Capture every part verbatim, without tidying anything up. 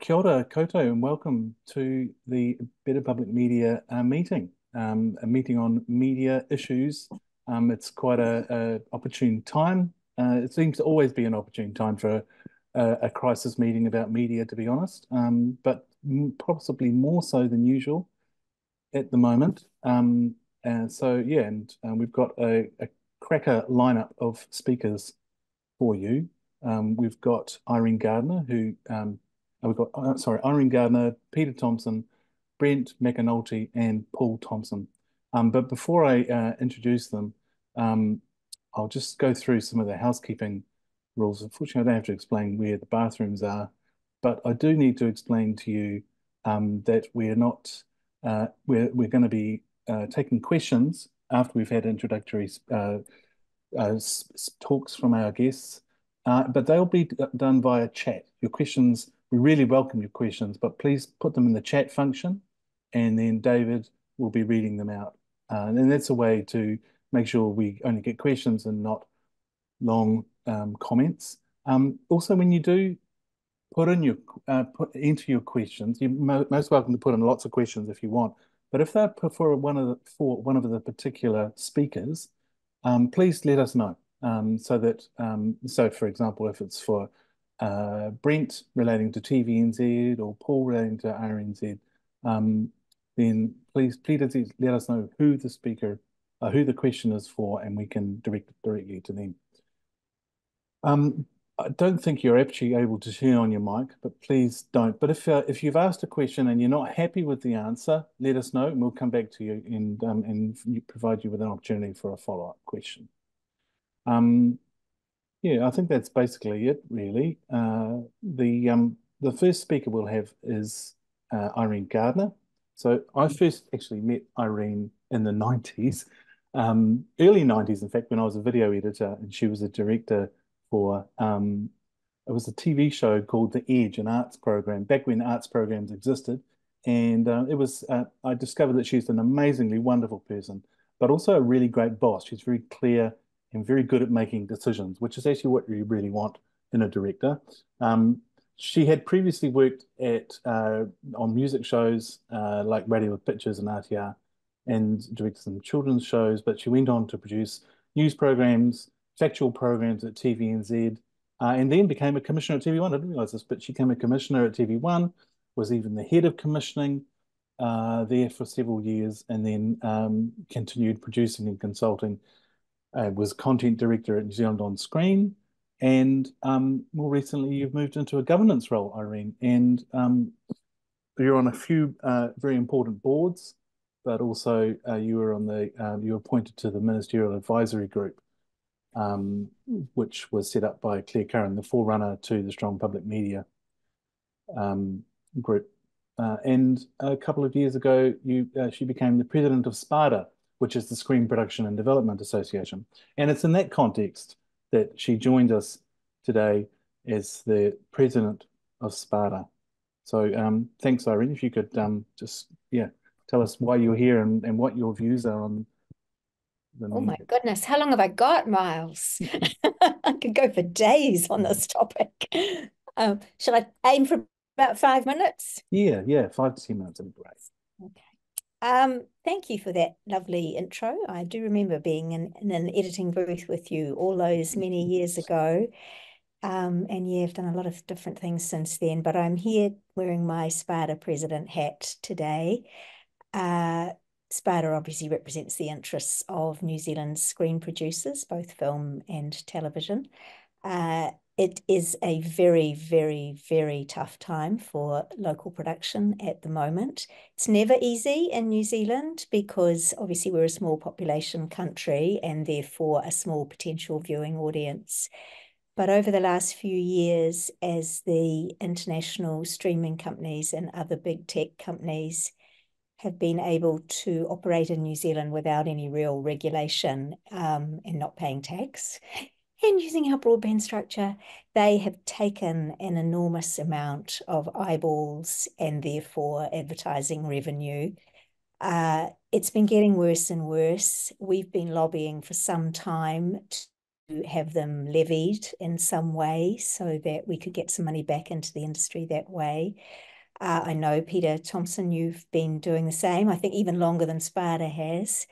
Kia ora koutou and welcome to the Better Public Media uh, meeting, um, a meeting on media issues. Um, it's quite an opportune time. Uh, it seems to always be an opportune time for a, a crisis meeting about media, to be honest, um, but possibly more so than usual at the moment. Um, and so, yeah, and um, we've got a, a cracker lineup of speakers for you. Um, we've got Irene Gardner, who um, We've got, uh, sorry, Irene Gardner, Peter Thompson, Brent McAnulty and Paul Thompson. Um, but before I uh, introduce them, um, I'll just go through some of the housekeeping rules. Unfortunately, I don't have to explain where the bathrooms are, but I do need to explain to you um, that we're not, uh, we're, we're going to be uh, taking questions after we've had introductory uh, uh, talks from our guests, uh, but they'll be done via chat. Your questions We really welcome your questions, but please put them in the chat function and then David will be reading them out. Uh, and that's a way to make sure we only get questions and not long um, comments. Um, also, when you do put in your, uh, put into your questions, you're mo most welcome to put in lots of questions if you want. But if they're for one of the, for one of the particular speakers, um, please let us know. Um, so that, um, so for example, if it's for Uh, Brent relating to T V N Z or Paul relating to R N Z, um, then please, please let us know who the speaker, uh, who the question is for, and we can direct it directly to them. Um, I don't think you're actually able to turn on your mic, but please don't. But if uh, if you've asked a question and you're not happy with the answer, let us know, and we'll come back to you and um, and provide you with an opportunity for a follow-up question. Um, Yeah, I think that's basically it, really. Uh, the um, the first speaker we'll have is uh, Irene Gardner. So I first actually met Irene in the nineties, um, early nineties, in fact, when I was a video editor, and she was a director for, um, it was a T V show called The Edge, an arts program, back when arts programs existed. And uh, it was, uh, I discovered that she's an amazingly wonderful person, but also a really great boss. She's very clear and very good at making decisions, which is actually what you really want in a director. Um, she had previously worked at uh, on music shows uh, like Radio with Pictures and R T R, and directed some children's shows, but she went on to produce news programs, factual programs at T V N Z, uh, and then became a commissioner at T V one. I didn't realise this, but she became a commissioner at T V one, was even the head of commissioning uh, there for several years, and then um, continued producing and consulting. Uh, was content director at New Zealand On Screen, and um, more recently you've moved into a governance role, Irene, and um, you're on a few uh, very important boards, but also uh, you were on the uh, you were appointed to the Ministerial Advisory Group, um, which was set up by Claire Curran, the forerunner to the Strong Public Media um, group, uh, and a couple of years ago you uh, she became the president of SPADA, which is the Screen Production and Development Association. And it's in that context that she joined us today as the president of SPADA. So um, thanks, Irene, if you could um, just, yeah, tell us why you're here and, and what your views are on the media. Oh my goodness, how long have I got, Miles? I could go for days on this topic. Um, shall I aim for about five minutes? Yeah, yeah, five to ten minutes would be great. Okay. Um, thank you for that lovely intro. I do remember being in, in an editing booth with you all those many years ago. Um, and yeah, I've done a lot of different things since then, but I'm here wearing my SPADA president hat today. Uh, SPADA obviously represents the interests of New Zealand's screen producers, both film and television. Uh, It is a very, very, very tough time for local production at the moment. It's never easy in New Zealand because obviously we're a small population country and therefore a small potential viewing audience. But over the last few years, as the international streaming companies and other big tech companies have been able to operate in New Zealand without any real regulation um, and not paying tax, and using our broadband structure, they have taken an enormous amount of eyeballs and therefore advertising revenue. Uh, it's been getting worse and worse. We've been lobbying for some time have them levied in some way so that we could get some money back into the industry that way. Uh, I know, Peter Thompson, you've been doing the same, I think even longer than Sparta has.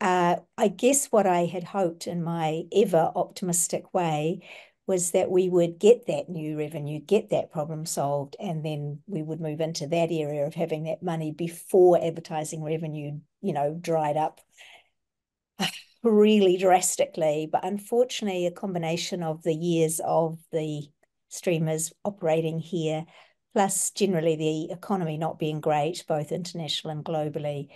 Uh, I guess what I had hoped in my ever optimistic way was that we would get that new revenue, get that problem solved, and then we would move into that area of having that money before advertising revenue, you know, dried up really drastically. But unfortunately, a combination of the years of the streamers operating here, plus generally the economy not being great, both international and globally,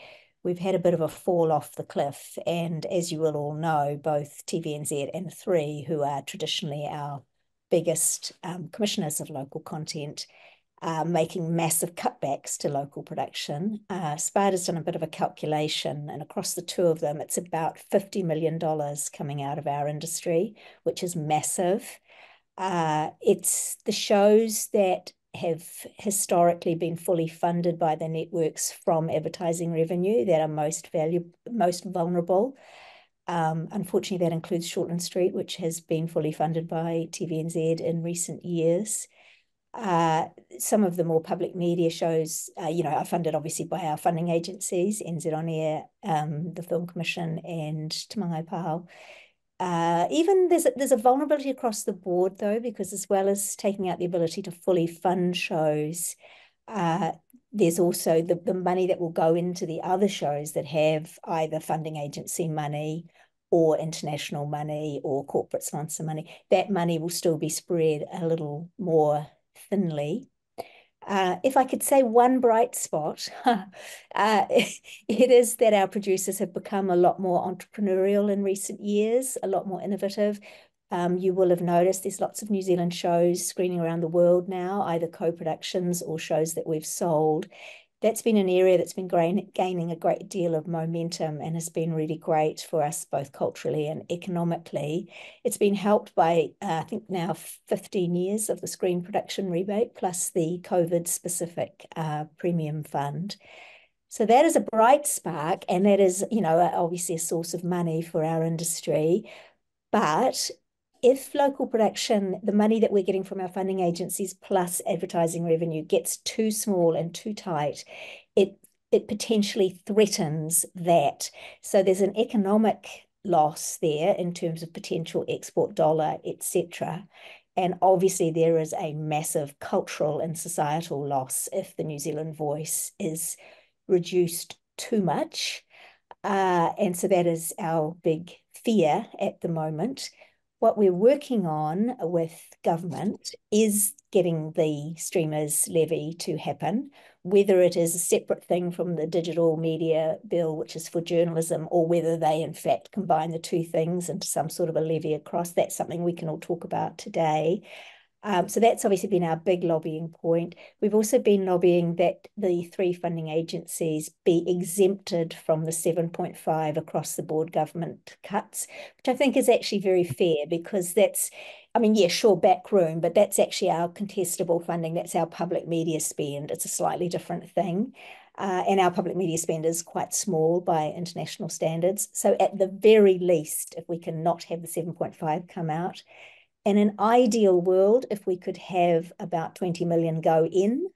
we've had a bit of a fall off the cliff. And as you will all know, both T V N Z and Three, who are traditionally our biggest um, commissioners of local content, are making massive cutbacks to local production. Uh, Sparta's done a bit of a calculation, and across the two of them, it's about fifty million dollars coming out of our industry, which is massive. Uh, it's the shows that have historically been fully funded by the networks from advertising revenue that are most valuable, most vulnerable. Um, unfortunately, that includes Shortland Street, which has been fully funded by T V N Z in recent years. Uh, some of the more public media shows, uh, you know, are funded obviously by our funding agencies, N Z On Air, um, the Film Commission, and Te Māngai Pāhao. Uh, even there's a, there's a vulnerability across the board, though, because as well as taking out the ability to fully fund shows, uh, there's also the, the money that will go into the other shows that have either funding agency money or international money or corporate sponsor money. That money will still be spread a little more thinly. Uh, if I could say one bright spot, uh, it is that our producers have become a lot more entrepreneurial in recent years, a lot more innovative. Um, you will have noticed there's lots of New Zealand shows screening around the world now, either co-productions or shows that we've sold. That's been an area that's been gaining a great deal of momentum and has been really great for us both culturally and economically. It's been helped by, uh, I think now, fifteen years of the screen production rebate plus the COVID-specific uh, premium fund. So that is a bright spark, and that is, you know, obviously a source of money for our industry. But if local production, the money that we're getting from our funding agencies plus advertising revenue, gets too small and too tight, it, it potentially threatens that. So there's an economic loss there in terms of potential export dollar, et cetera. And obviously there is a massive cultural and societal loss if the New Zealand voice is reduced too much. Uh, and so that is our big fear at the moment. What we're working on with government is getting the streamers levy to happen, whether it is a separate thing from the digital media bill, which is for journalism, or whether they in fact combine the two things into some sort of a levy across. That's something we can all talk about today. Um, so that's obviously been our big lobbying point. We've also been lobbying that the three funding agencies be exempted from the seven point five across the board government cuts, which I think is actually very fair, because that's, I mean, yeah, sure, back room, but that's actually our contestable funding. That's our public media spend. It's a slightly different thing. Uh, and our public media spend is quite small by international standards. So at the very least, if we cannot have the seven point five come out, in an ideal world, if we could have about twenty million go in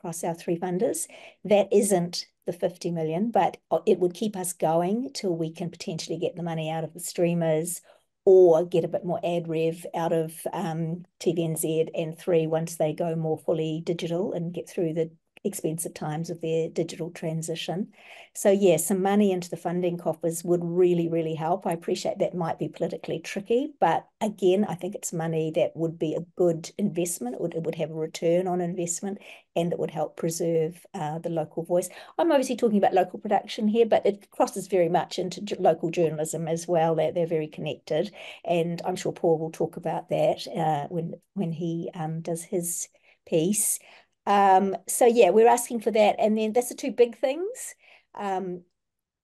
across our three funders, that isn't the fifty million, but it would keep us going till we can potentially get the money out of the streamers or get a bit more ad rev out of um, T V N Z and Three once they go more fully digital and get through the expensive times of their digital transition. So yeah, some money into the funding coffers would really, really help. I appreciate that might be politically tricky, but again, I think it's money that would be a good investment. It would, it would have a return on investment, and it would help preserve uh, the local voice. I'm obviously talking about local production here, but it crosses very much into local journalism as well. They're, they're very connected, and I'm sure Paul will talk about that uh, when, when he um, does his piece. Um, so yeah, we're asking for that. And then that's the two big things, um,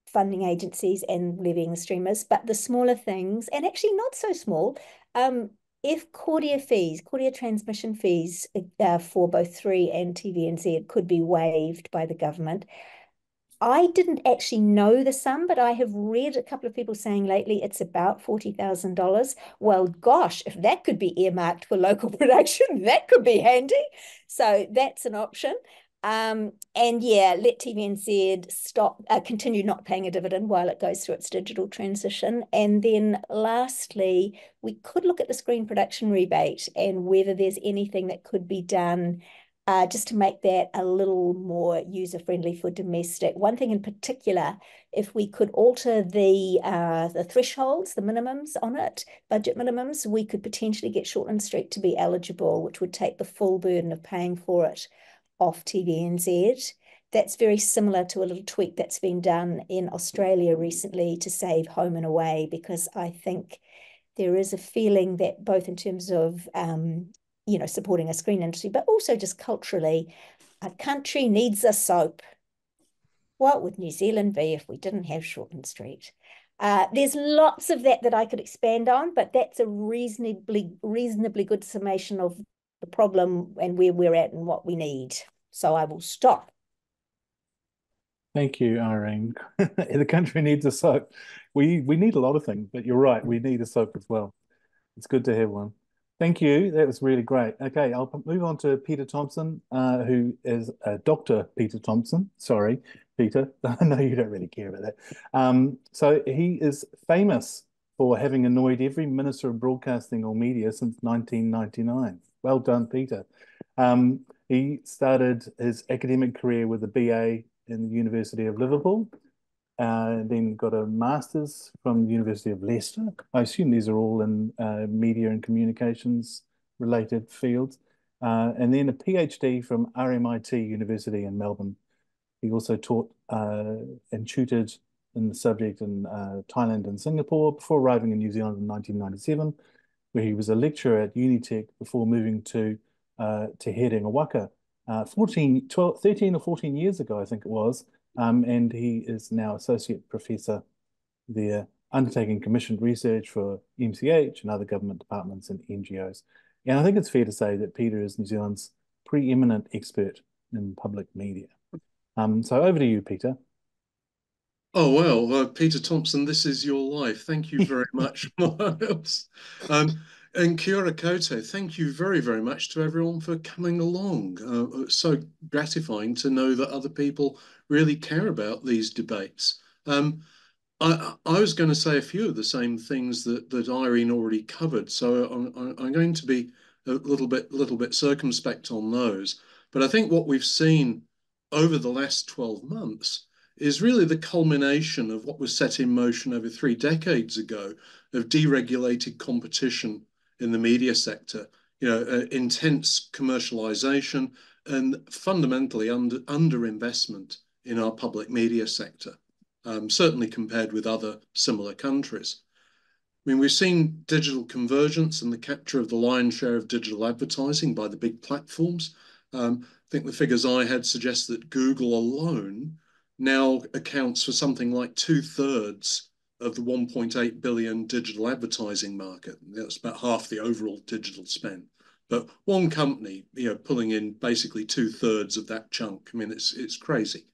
funding agencies and levying the streamers. But the smaller things, and actually not so small, um, if Kordia fees, Kordia transmission fees uh, for both Three and T V N Z could be waived by the government, I didn't actually know the sum, but I have read a couple of people saying lately it's about forty thousand dollars. Well, gosh, if that could be earmarked for local production, that could be handy. So that's an option. Um, and yeah, let T V N Z stop, uh, continue not paying a dividend while it goes through its digital transition. And then lastly, we could look at the screen production rebate and whether there's anything that could be done Uh, just to make that a little more user-friendly for domestic. One thing in particular, if we could alter the, uh, the thresholds, the minimums on it, budget minimums, we could potentially get Shortland Street to be eligible, which would take the full burden of paying for it off T V N Z. That's very similar to a little tweak that's been done in Australia recently to save home and away, because I think there is a feeling that both in terms of um, you know, supporting a screen industry, but also just culturally, a country needs a soap. What would New Zealand be if we didn't have Shortland Street? Uh, there's lots of that that I could expand on, but that's a reasonably, reasonably good summation of the problem and where we're at and what we need. So I will stop. Thank you, Irene. The country needs a soap. We, we need a lot of things, but you're right, we need a soap as well. It's good to have one. Thank you. That was really great. Okay, I'll move on to Peter Thompson, uh, who is uh, Doctor Peter Thompson. Sorry, Peter. I know you don't really care about that. Um, so he is famous for having annoyed every Minister of Broadcasting or Media since nineteen ninety-nine. Well done, Peter. Um, he started his academic career with a B A in the University of Liverpool, Uh, then got a master's from the University of Leicester. I assume these are all in uh, media and communications related fields. Uh, and then a PhD from R M I T University in Melbourne. He also taught uh, and tutored in the subject in uh, Thailand and Singapore before arriving in New Zealand in nineteen ninety-seven, where he was a lecturer at Unitech before moving to uh, Te Herenga Waka uh, fourteen, twelve, thirteen or fourteen years ago, I think it was. Um, and he is now associate professor there, undertaking commissioned research for M C H and other government departments and N G Os. And I think it's fair to say that Peter is New Zealand's preeminent expert in public media. Um, so over to you, Peter. Oh, well, uh, Peter Thompson, this is your life. Thank you very much, Miles. Um, and kia ora koutou. Thank you very, very much to everyone for coming along. Uh, it's so gratifying to know that other people really care about these debates. Um, I, I was going to say a few of the same things that, that Irene already covered, so I'm, I'm going to be a little bit, little bit circumspect on those. But I think what we've seen over the last twelve months is really the culmination of what was set in motion over three decades ago of deregulated competition in the media sector, you know, uh, intense commercialization and fundamentally under underinvestment in our public media sector, um, certainly compared with other similar countries. I mean, we've seen digital convergence and the capture of the lion's share of digital advertising by the big platforms. Um, I think the figures I had suggest that Google alone now accounts for something like two thirds of the one point eight billion digital advertising market. That's about half the overall digital spend. But one company, you know, pulling in basically two thirds of that chunk. I mean, it's, it's crazy.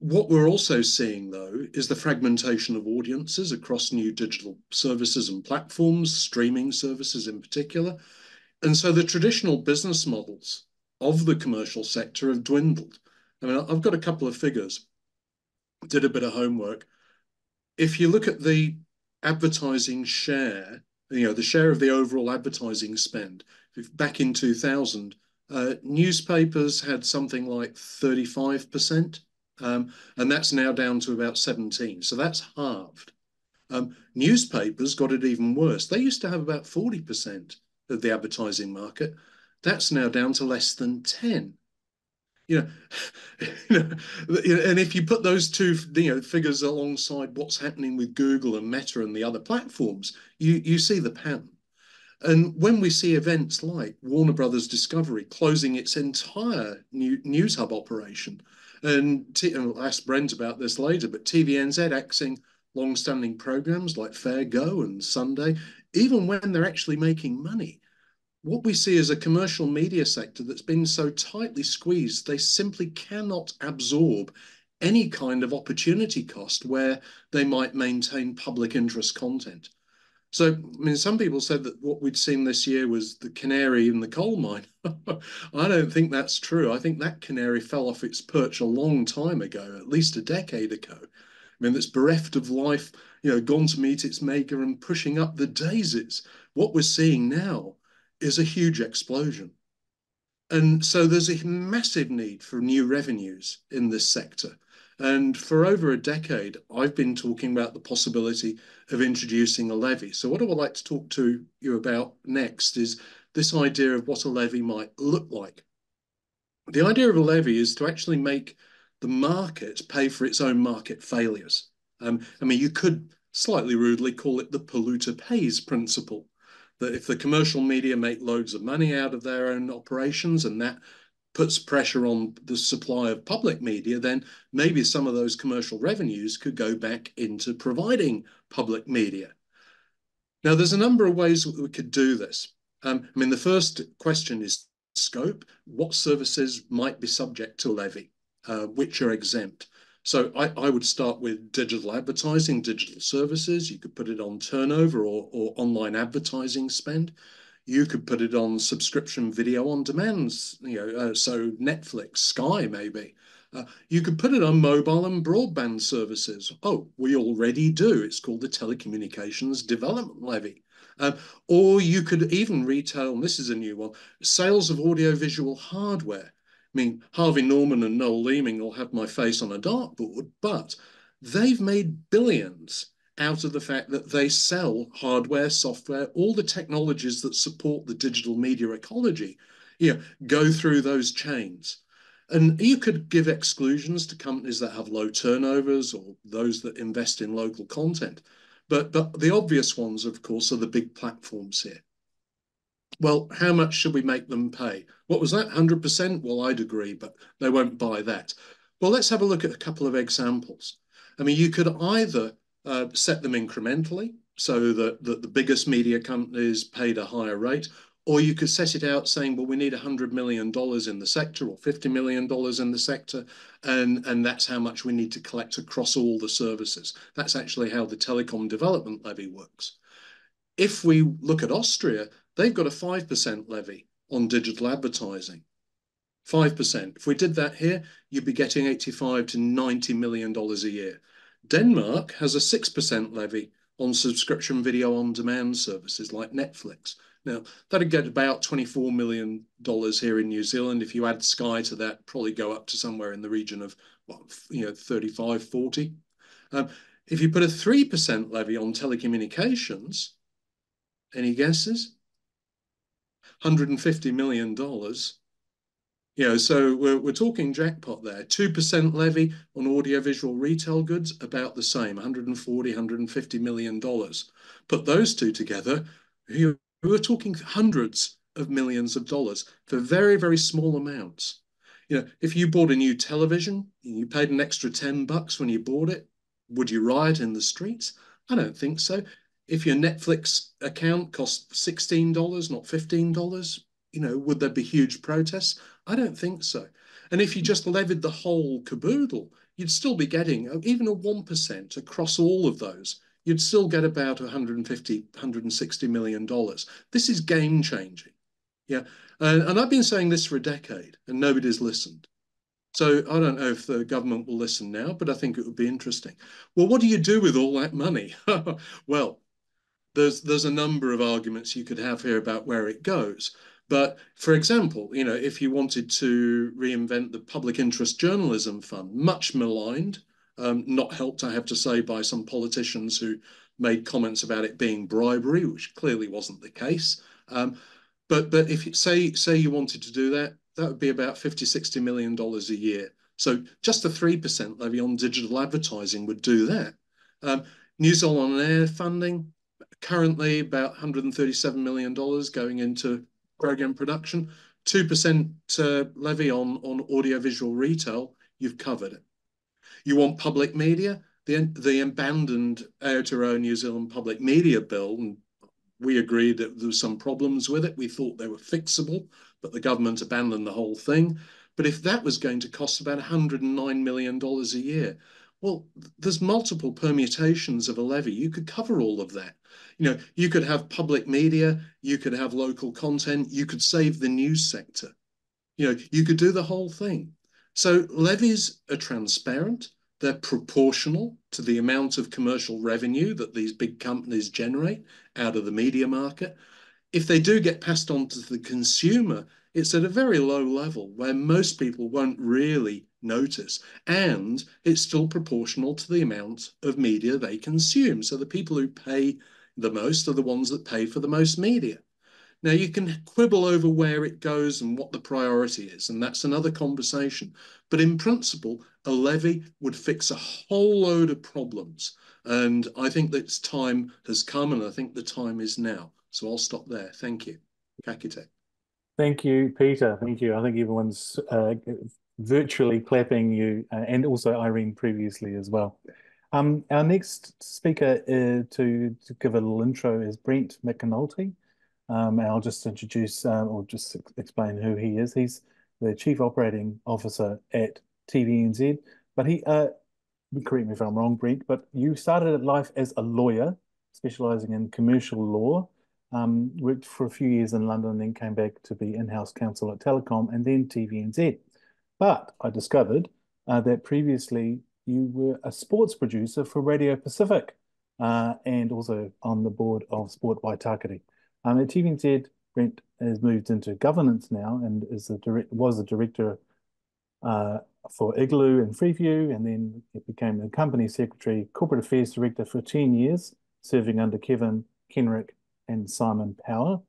What we're also seeing, though, is the fragmentation of audiences across new digital services and platforms, streaming services in particular. And so the traditional business models of the commercial sector have dwindled. I mean, I've got a couple of figures, did a bit of homework. If you look at the advertising share, you know, the share of the overall advertising spend, if back in two thousand, uh, newspapers had something like thirty-five percent. Um, and that's now down to about seventeen. So that's halved. Um, newspapers got it even worse. They used to have about forty percent of the advertising market. That's now down to less than ten. You know, you know, and if you put those two you know, figures alongside what's happening with Google and Meta and the other platforms, you, you see the pattern. And when we see events like Warner Brothers Discovery closing its entire new, news hub operation, And, T and I'll ask Brent about this later, but T V N Z axing long-standing programs like Fair Go and Sunday, even when they're actually making money, what we see is a commercial media sector that's been so tightly squeezed, they simply cannot absorb any kind of opportunity cost where they might maintain public interest content. So, I mean, some people said that what we'd seen this year was the canary in the coal mine. I don't think that's true. I think that canary fell off its perch a long time ago, at least a decade ago. I mean, that's bereft of life, you know, gone to meet its maker and pushing up the daisies. What we're seeing now is a huge explosion. And so there's a massive need for new revenues in this sector. And for over a decade, I've been talking about the possibility of introducing a levy. So what I would like to talk to you about next is this idea of what a levy might look like. The idea of a levy is to actually make the market pay for its own market failures. Um, I mean, you could slightly rudely call it the polluter pays principle, that if the commercial media make loads of money out of their own operations and that puts pressure on the supply of public media, then maybe some of those commercial revenues could go back into providing public media. Now, there's a number of ways we could do this. Um, I mean, the first question is scope. What services might be subject to levy, uh, which are exempt? So I, I would start with digital advertising, digital services. You could put it on turnover or, or online advertising spend. You could put it on subscription video on demand, you know, uh, so Netflix, Sky maybe. Uh, you could put it on mobile and broadband services. Oh, we already do. It's called the Telecommunications Development Levy. Uh, or you could even retail, and this is a new one, sales of audiovisual hardware. I mean, Harvey Norman and Noel Leeming will have my face on a dartboard, but they've made billions out of the fact that they sell hardware, software, all the technologies that support the digital media ecology, you know, go through those chains. And you could give exclusions to companies that have low turnovers or those that invest in local content. But, but the obvious ones, of course, are the big platforms here. Well, how much should we make them pay? What was that, one hundred percent? Well, I'd agree, but they won't buy that. Well, let's have a look at a couple of examples. I mean, you could either Uh, set them incrementally so that, that the biggest media companies paid a higher rate, or you could set it out saying, well, we need one hundred million dollars in the sector or fifty million dollars in the sector, and, and that's how much we need to collect across all the services. That's actually how the telecom development levy works. If we look at Austria, they've got a five percent levy on digital advertising. five percent. If we did that here, you'd be getting eighty-five to ninety million dollars a year. Denmark has a six percent levy on subscription video on demand services like Netflix. Now, that'd get about twenty-four million dollars here in New Zealand. If you add Sky to that, probably go up to somewhere in the region of, well, you know, thirty-five, forty. Um, if you put a three percent levy on telecommunications, any guesses? one hundred fifty million dollars. You know, so we're, we're talking jackpot there. two percent levy on audiovisual retail goods, about the same, one hundred forty, one hundred fifty million dollars. Put those two together, you, we're talking hundreds of millions of dollars for very, very small amounts. You know, if you bought a new television and you paid an extra ten bucks when you bought it, would you riot in the streets? I don't think so. If your Netflix account cost sixteen dollars, not fifteen dollars, you know, would there be huge protests? I don't think so. And if you just levied the whole caboodle, you'd still be getting even a one percent across all of those. You'd still get about one hundred fifty, one hundred sixty million dollars. This is game changing. Yeah. And, and I've been saying this for a decade and nobody's listened. So I don't know if the government will listen now, but I think it would be interesting. Well, what do you do with all that money? Well, there's, there's a number of arguments you could have here about where it goes. But for example, you know, if you wanted to reinvent the Public Interest Journalism Fund, much maligned, um, not helped, I have to say, by some politicians who made comments about it being bribery, which clearly wasn't the case. Um, but but if you say, say you wanted to do that, that would be about fifty, sixty million dollars a year. So just a three percent levy on digital advertising would do that. Um, News on Air funding, currently about one hundred thirty-seven million dollars going into program production. Two percent uh, levy on, on audiovisual retail, you've covered it. You want public media? The, the abandoned Aotearoa New Zealand public media bill, and we agreed that there were some problems with it. We thought they were fixable, but the government abandoned the whole thing. But if that was going to cost about one hundred nine million dollars a year, well, there's multiple permutations of a levy. You could cover all of that. You know, you could have public media, you could have local content, you could save the news sector. You know, you could do the whole thing. So levies are transparent. They're proportional to the amount of commercial revenue that these big companies generate out of the media market. If they do get passed on to the consumer, it's at a very low level where most people won't really notice. And it's still proportional to the amount of media they consume. So the people who pay the most are the ones that pay for the most media. Now, you can quibble over where it goes and what the priority is, and that's another conversation. But in principle, a levy would fix a whole load of problems. And I think that its time has come, and I think the time is now. So I'll stop there. Thank you. Kakite. Thank you, Peter. Thank you. I think everyone's uh, virtually clapping you, uh, and also Irene previously as well. Um, our next speaker uh, to, to give a little intro is Brent McAnulty. Um, and I'll just introduce um, or just ex explain who he is. He's the Chief Operating Officer at T V N Z. But he, uh, correct me if I'm wrong, Brent, but you started life as a lawyer, specialising in commercial law, um, worked for a few years in London, then came back to be in-house counsel at Telecom and then T V N Z. But I discovered uh, that previously you were a sports producer for Radio Pacific uh, and also on the board of Sport Waitakere. Um, at T V N Z, Brent has moved into governance now and is the direct, was the director uh, for Igloo and Freeview, and then it became the company secretary, corporate affairs director for ten years, serving under Kevin Kenrick and Simon Power.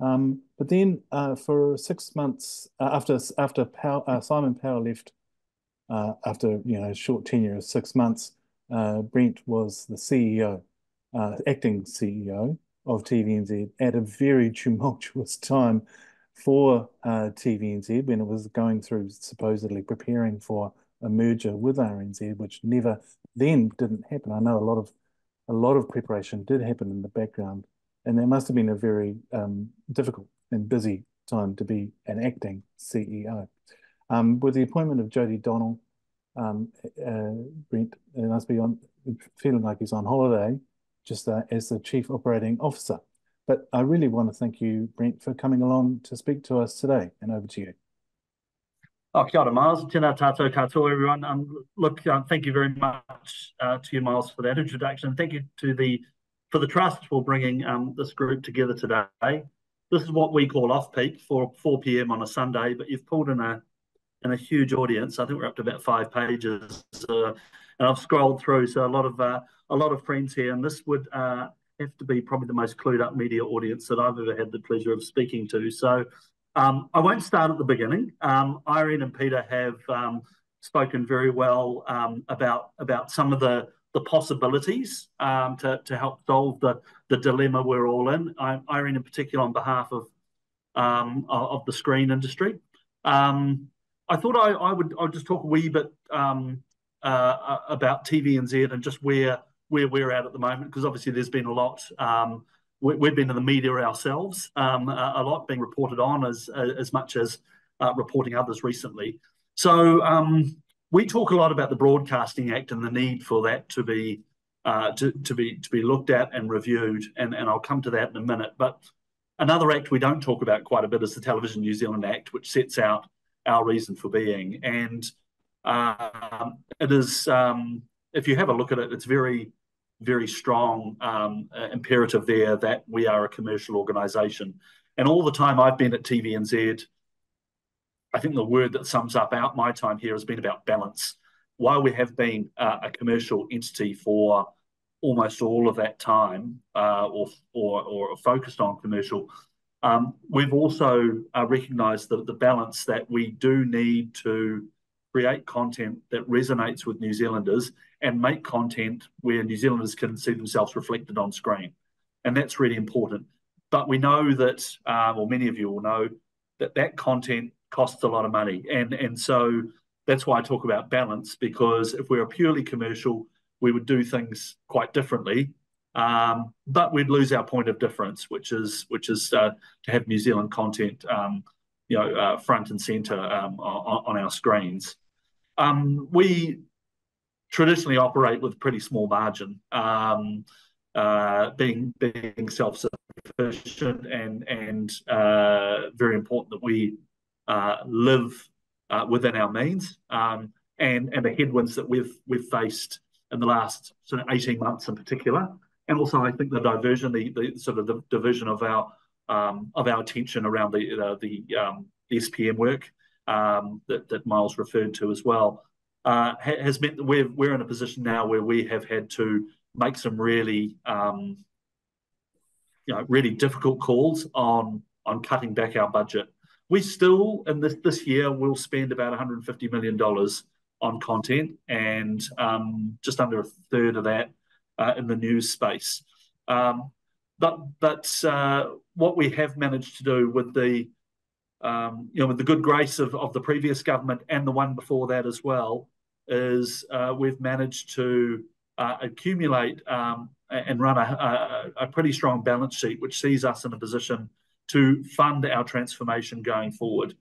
Um, but then uh, for six months, uh, after after Power, uh, Simon Power left, uh, after you know a short tenure of six months, uh, Brent was the C E O, uh, acting C E O, of T V N Z at a very tumultuous time for uh, T V N Z when it was going through supposedly preparing for a merger with R N Z, which never then didn't happen. I know a lot of a lot of preparation did happen in the background, and there must have been a very um, difficult and busy time to be an acting C E O. Um, with the appointment of Jodie Donnell, um, uh, Brent it must be on feeling like he's on holiday, just uh, as the Chief Operating Officer. But I really want to thank you, Brent, for coming along to speak to us today, and over to you. Oh, kia ora, Miles. Tēnā tātou katoa, everyone. Um, look, uh, thank you very much uh, to you, Miles, for that introduction. Thank you to the for the trust for bringing um, this group together today. This is what we call off-peak for four p m on a Sunday, but you've pulled in a, in a huge audience. I think we're up to about five pages. Uh, and I've scrolled through, so a lot of... Uh, a lot of friends here, and this would uh, have to be probably the most clued up media audience that I've ever had the pleasure of speaking to. So um, I won't start at the beginning. Um, Irene and Peter have um, spoken very well um, about, about some of the, the possibilities um, to, to help solve the, the dilemma we're all in. I, Irene in particular on behalf of, um, of the screen industry. Um, I thought I, I would I'll just talk a wee bit um, uh, about T V N Z and just where where we're at at the moment, because obviously there's been a lot, um, we, we've been in the media ourselves, um, a, a lot being reported on as, as much as uh, reporting others recently. So um, we talk a lot about the Broadcasting Act and the need for that to be, uh, to, to be, to be looked at and reviewed, and, and I'll come to that in a minute. But another act we don't talk about quite a bit is the Television New Zealand Act, which sets out our reason for being. And uh, it is... Um, if you have a look at it, it's very, very strong um, uh, imperative there that we are a commercial organisation. And all the time I've been at T V N Z, I think the word that sums up out my time here has been about balance. While we have been uh, a commercial entity for almost all of that time, uh, or, or, or focused on commercial, um, we've also uh, recognised the, the balance that we do need to create content that resonates with New Zealanders and make content where New Zealanders can see themselves reflected on screen. And that's really important. But we know that, um, or many of you will know, that that content costs a lot of money. And, and so that's why I talk about balance, because if we were purely commercial, we would do things quite differently, um, but we'd lose our point of difference, which is, which is uh, to have New Zealand content um, you know, uh, front and centre um, on, on our screens. Um, we traditionally operate with pretty small margin, um, uh, being being self-sufficient, and and uh, very important that we uh, live uh, within our means. Um, and and the headwinds that we've we've faced in the last sort of eighteen months in particular, and also I think the diversion, the, the sort of the division of our um, of our attention around the uh, the um, S P M work um, that that Miles referred to as well, uh, ha has meant that we're we're in a position now where we have had to make some really um, you know really difficult calls on on cutting back our budget. We still, in this this year, will spend about one hundred and fifty million dollars. On content, and um, just under a third of that uh, in the news space. Um, but but uh, what we have managed to do with the um, you know with the good grace of, of the previous government and the one before that as well is uh, we've managed to uh, accumulate um, and run a, a, a pretty strong balance sheet, which sees us in a position to fund our transformation going forward.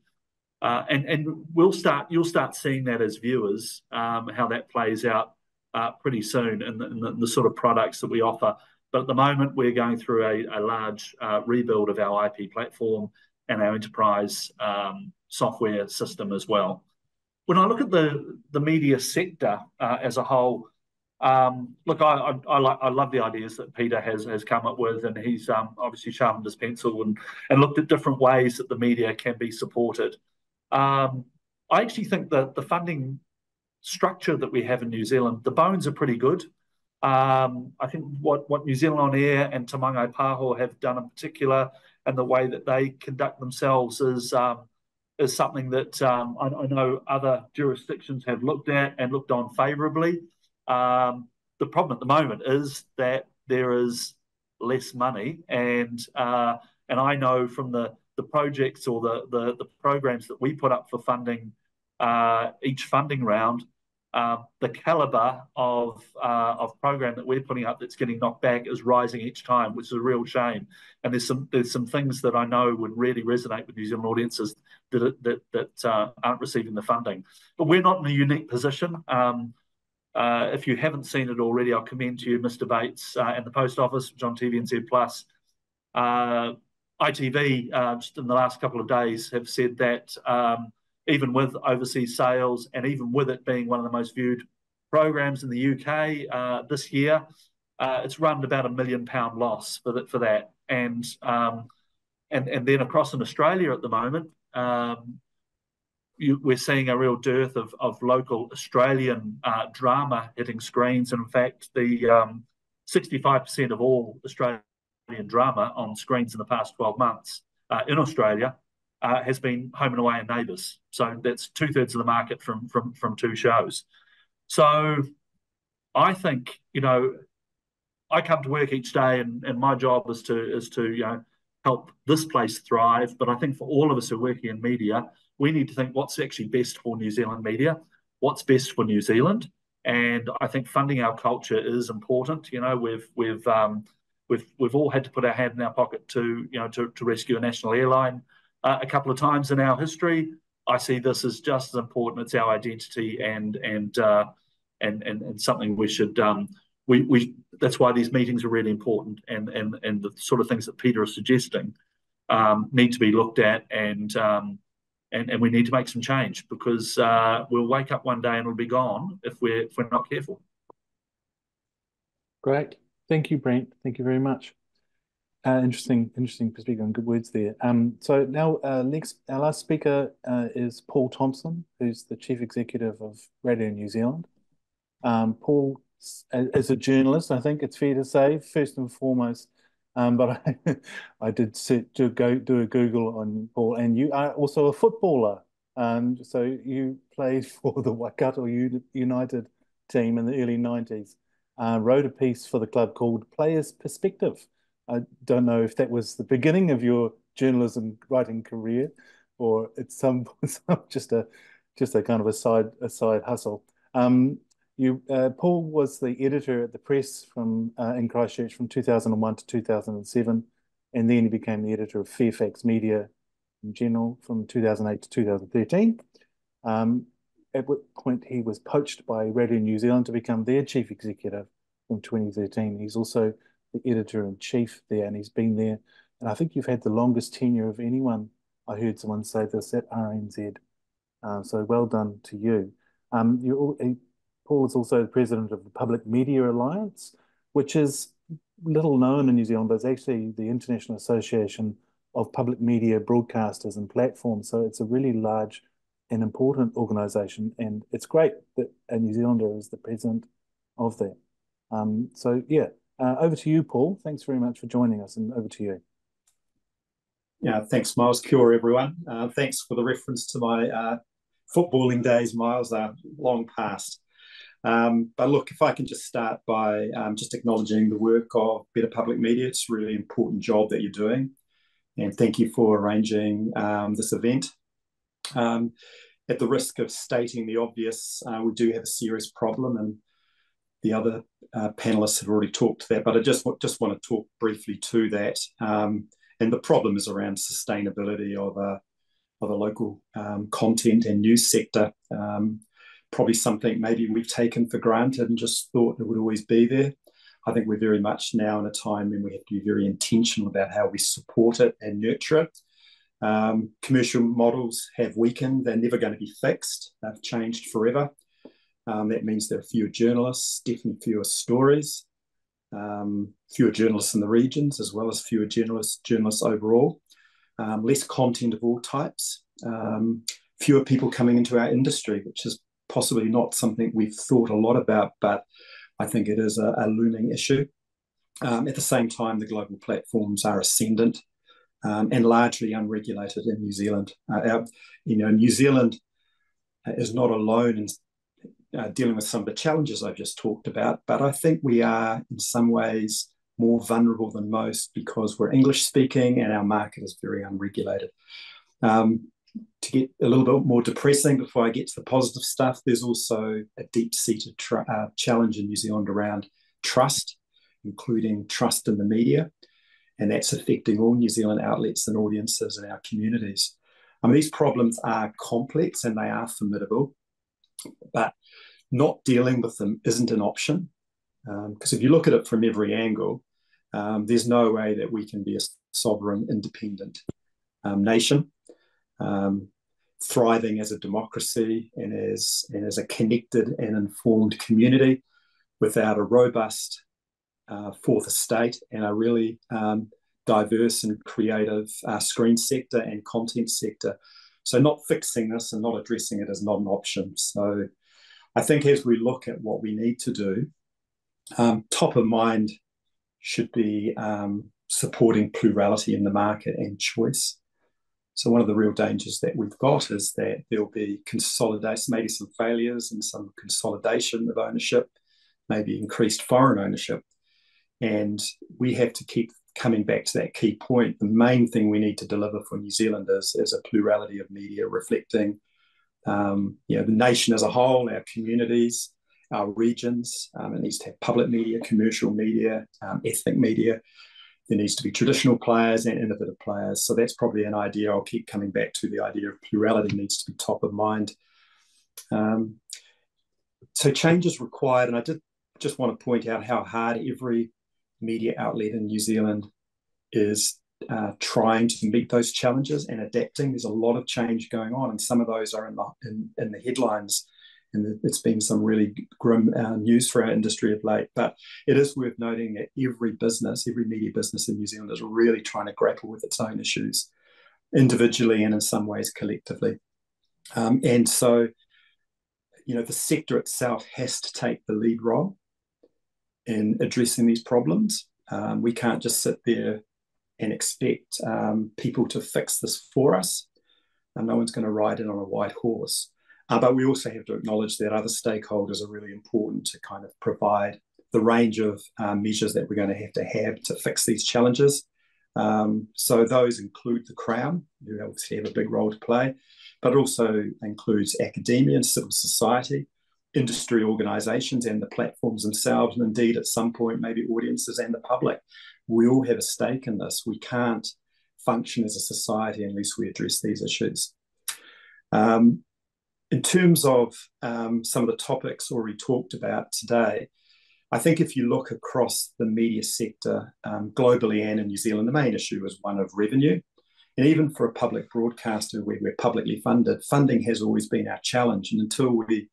Uh, and and we'll start. You'll start seeing that as viewers, um, how that plays out uh, pretty soon, in the, in, the, in the sort of products that we offer. But at the moment, we're going through a, a large uh, rebuild of our I P platform and our enterprise um, software system as well. When I look at the the media sector uh, as a whole, um, look, I I, I, like, I love the ideas that Peter has has come up with, and he's um, obviously sharpened his pencil and and looked at different ways that the media can be supported. Um, I actually think that the funding structure that we have in New Zealand, the bones are pretty good. Um, I think what, what New Zealand On Air and Te Māngai Pāho have done in particular, and the way that they conduct themselves is, um, is something that um, I, I know other jurisdictions have looked at and looked on favourably. Um, the problem at the moment is that there is less money, and, uh, and I know from the the projects or the, the, the programs that we put up for funding, uh, each funding round, uh, the calibre of, uh, of program that we're putting up that's getting knocked back is rising each time, which is a real shame. And there's some, there's some things that I know would really resonate with New Zealand audiences that, that, that uh, aren't receiving the funding. But we're not in a unique position. Um, uh, if you haven't seen it already, I'll commend to you Mister Bates uh, and the Post Office, which is on T V N Z plus. Uh, I T V, uh, just in the last couple of days, have said that um, even with overseas sales and even with it being one of the most viewed programs in the U K uh, this year, uh, it's run about a million pound loss for that. For that. And, um, and, and then across in Australia at the moment, um, you, we're seeing a real dearth of, of local Australian uh, drama hitting screens. And in fact, the um, sixty-five percent of all Australian drama on screens in the past twelve months uh, in Australia uh, has been Home and Away and Neighbours. So that's two thirds of the market from from from two shows. So I think, you know, I come to work each day, and, and my job is to is to you know help this place thrive. But I think for all of us who are working in media, we need to think what's actually best for New Zealand media, what's best for New Zealand, and I think funding our culture is important. You know, we've we've um, We've, we've all had to put our hand in our pocket to, you know, to, to rescue a national airline uh, a couple of times in our history. I see this as just as important. It's our identity, and and uh, and, and and something we should um, we we. That's why these meetings are really important, and and and the sort of things that Peter is suggesting um, need to be looked at, and um, and and we need to make some change, because uh, we'll wake up one day and it'll be gone if we're if we're not careful. Great. Thank you, Brent. Thank you very much. Uh, interesting, interesting perspective and good words there. Um, so now, uh, next, our last speaker uh, is Paul Thompson, who's the Chief Executive of Radio New Zealand. Um, Paul is a journalist, I think it's fair to say, first and foremost. Um, but I, I did sit, do, go, do a Google on Paul, and you are also a footballer. Um, so you played for the Waikato United team in the early nineties. Uh, wrote a piece for the club called Player's Perspective. I don't know if that was the beginning of your journalism writing career, or it's some, some just a just a kind of a side a side hustle. Um, you uh, Paul was the editor at the Press from uh, in Christchurch from two thousand and one to two thousand and seven, and then he became the editor of Fairfax Media in general from two thousand eight to two thousand thirteen, um, at which point he was poached by Radio New Zealand to become their chief executive from twenty thirteen. He's also the editor-in-chief there, and he's been there. And I think you've had the longest tenure of anyone. I heard someone say this at R N Z. Uh, so well done to you. Um, you he, Paul is also the president of the Public Media Alliance, which is little known in New Zealand, but it's actually the International Association of Public Media Broadcasters and Platforms. So it's a really large and important organisation, and it's great that a New Zealander is the president of that. Um, so yeah, uh, over to you, Paul. Thanks very much for joining us, and over to you. Yeah, thanks, Miles. Kia ora, everyone. Uh, thanks for the reference to my uh, footballing days, Miles. They're uh, long past. Um, but look, if I can just start by um, just acknowledging the work of Better Public Media. It's a really important job that you're doing, and thank you for arranging um, this event. Um, at the risk of stating the obvious, uh, we do have a serious problem, and the other uh, panellists have already talked to that, but I just, just want to talk briefly to that. Um, and the problem is around sustainability of a, of a local um, content and news sector. Um, probably something maybe we've taken for granted and just thought it would always be there. I think we're very much now in a time when we have to be very intentional about how we support it and nurture it. Um, commercial models have weakened. They're never going to be fixed. They've changed forever. Um, that means there are fewer journalists, definitely fewer stories, um, fewer journalists in the regions, as well as fewer journalists, journalists overall, um, less content of all types, um, fewer people coming into our industry, which is possibly not something we've thought a lot about, but I think it is a, a looming issue. Um, at the same time, the global platforms are ascendant um, and largely unregulated in New Zealand. Uh, our, you know, New Zealand is not alone in uh, dealing with some of the challenges I've just talked about, but I think we are in some ways more vulnerable than most because we're English speaking and our market is very unregulated. Um, To get a little bit more depressing before I get to the positive stuff, there's also a deep-seated uh, challenge in New Zealand around trust, including trust in the media, and that's affecting all New Zealand outlets and audiences and our communities. I mean, these problems are complex and they are formidable, but not dealing with them isn't an option, because um, if you look at it from every angle, um, there's no way that we can be a sovereign, independent um, nation. Um, thriving as a democracy and as, and as a connected and informed community without a robust uh, fourth estate and a really um, diverse and creative uh, screen sector and content sector. So not fixing this and not addressing it is not an option. So I think as we look at what we need to do, um, top of mind should be um, supporting plurality in the market and choice. So one of the real dangers that we've got is that there'll be consolidation, maybe some failures and some consolidation of ownership, maybe increased foreign ownership. And we have to keep coming back to that key point. The main thing we need to deliver for New Zealanders is a plurality of media reflecting um, you know, the nation as a whole, our communities, our regions. Um, it needs to have public media, commercial media, um, ethnic media. There needs to be traditional players and innovative players. So that's probably an idea I'll keep coming back to. The idea of plurality needs to be top of mind. Um, so change is required. And I did just want to point out how hard every media outlet in New Zealand is uh, trying to meet those challenges and adapting. There's a lot of change going on. And some of those are in the, in, in the headlines. And it's been some really grim uh, news for our industry of late. But it is worth noting that every business, every media business in New Zealand is really trying to grapple with its own issues individually and in some ways collectively. Um, and so, you know, the sector itself has to take the lead role in addressing these problems. Um, we can't just sit there and expect um, people to fix this for us. And no one's going to ride in on a white horse. Uh, but we also have to acknowledge that other stakeholders are really important to kind of provide the range of uh, measures that we're going to have to have to fix these challenges. Um, so those include the Crown, who obviously have a big role to play, but also includes academia and civil society, industry organisations and the platforms themselves, and indeed at some point maybe audiences and the public. We all have a stake in this. We can't function as a society unless we address these issues. Um, in terms of um, some of the topics already talked about today, I think if you look across the media sector um, globally and in New Zealand, the main issue is one of revenue. And even for a public broadcaster where we're publicly funded, funding has always been our challenge. And until we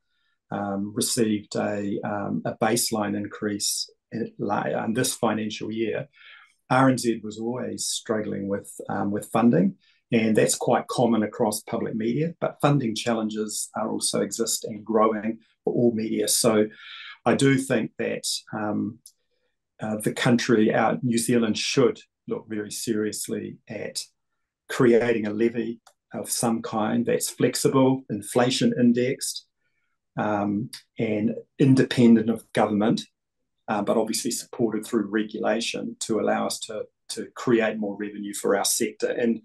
um, received a, um, a baseline increase in, in this financial year, R N Z was always struggling with, um, with funding. And that's quite common across public media, but funding challenges are also exist and growing for all media. So I do think that um, uh, the country, our New Zealand, should look very seriously at creating a levy of some kind that's flexible, inflation indexed, um, and independent of government, uh, but obviously supported through regulation to allow us to, to create more revenue for our sector. And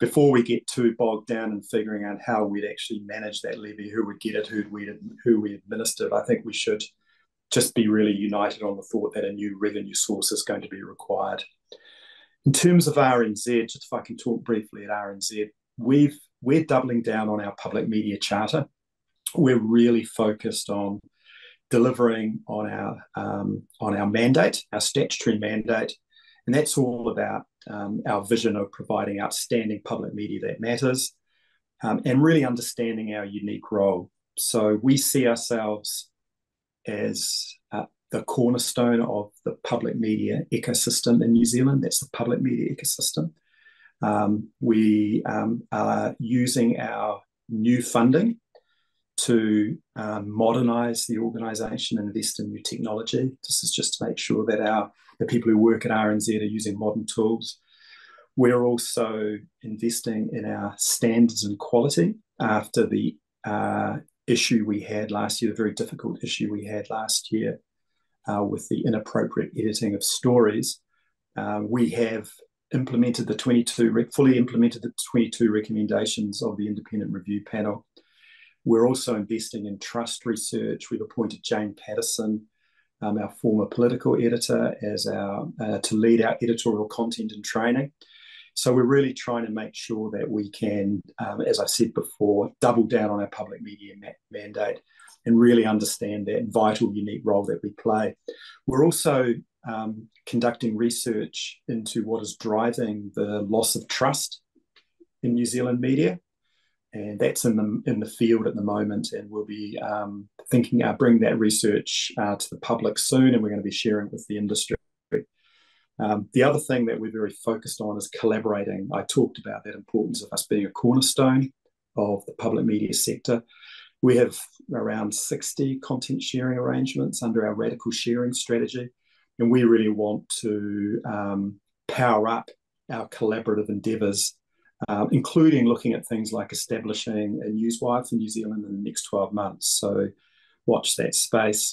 before we get too bogged down in figuring out how we'd actually manage that levy, who would get it, who we who we administered, I think we should just be really united on the thought that a new revenue source is going to be required. In terms of R N Z, just if I can talk briefly at R N Z, we've, we're doubling down on our public media charter. We're really focused on delivering on our, um, on our mandate, our statutory mandate, and that's all about um, our vision of providing outstanding public media that matters, um, and really understanding our unique role. So we see ourselves as uh, the cornerstone of the public media ecosystem in New Zealand. That's the public media ecosystem. Um, we um, are using our new funding to um, modernise the organisation and invest in new technology. This is just to make sure that our the people who work at R N Z are using modern tools. We're also investing in our standards and quality after the uh, issue we had last year, the very difficult issue we had last year uh, with the inappropriate editing of stories. Uh, we have implemented the twenty-two, fully implemented the twenty-two recommendations of the independent review panel. We're also investing in trust research. We've appointed Jane Patterson, um, our former political editor, as our uh, to lead our editorial content and training. So we're really trying to make sure that we can, um, as I said before, double down on our public media ma mandate and really understand that vital, unique role that we play. We're also um, conducting research into what is driving the loss of trust in New Zealand media. And that's in the, in the field at the moment, and we'll be um, thinking, uh, bring that research uh, to the public soon, and we're going to be sharing it with the industry. Um, the other thing that we're very focused on is collaborating. I talked about that importance of us being a cornerstone of the public media sector. We have around sixty content sharing arrangements under our radical sharing strategy, and we really want to um, power up our collaborative endeavours, Uh, including looking at things like establishing a Newswire for New Zealand in the next twelve months. So watch that space.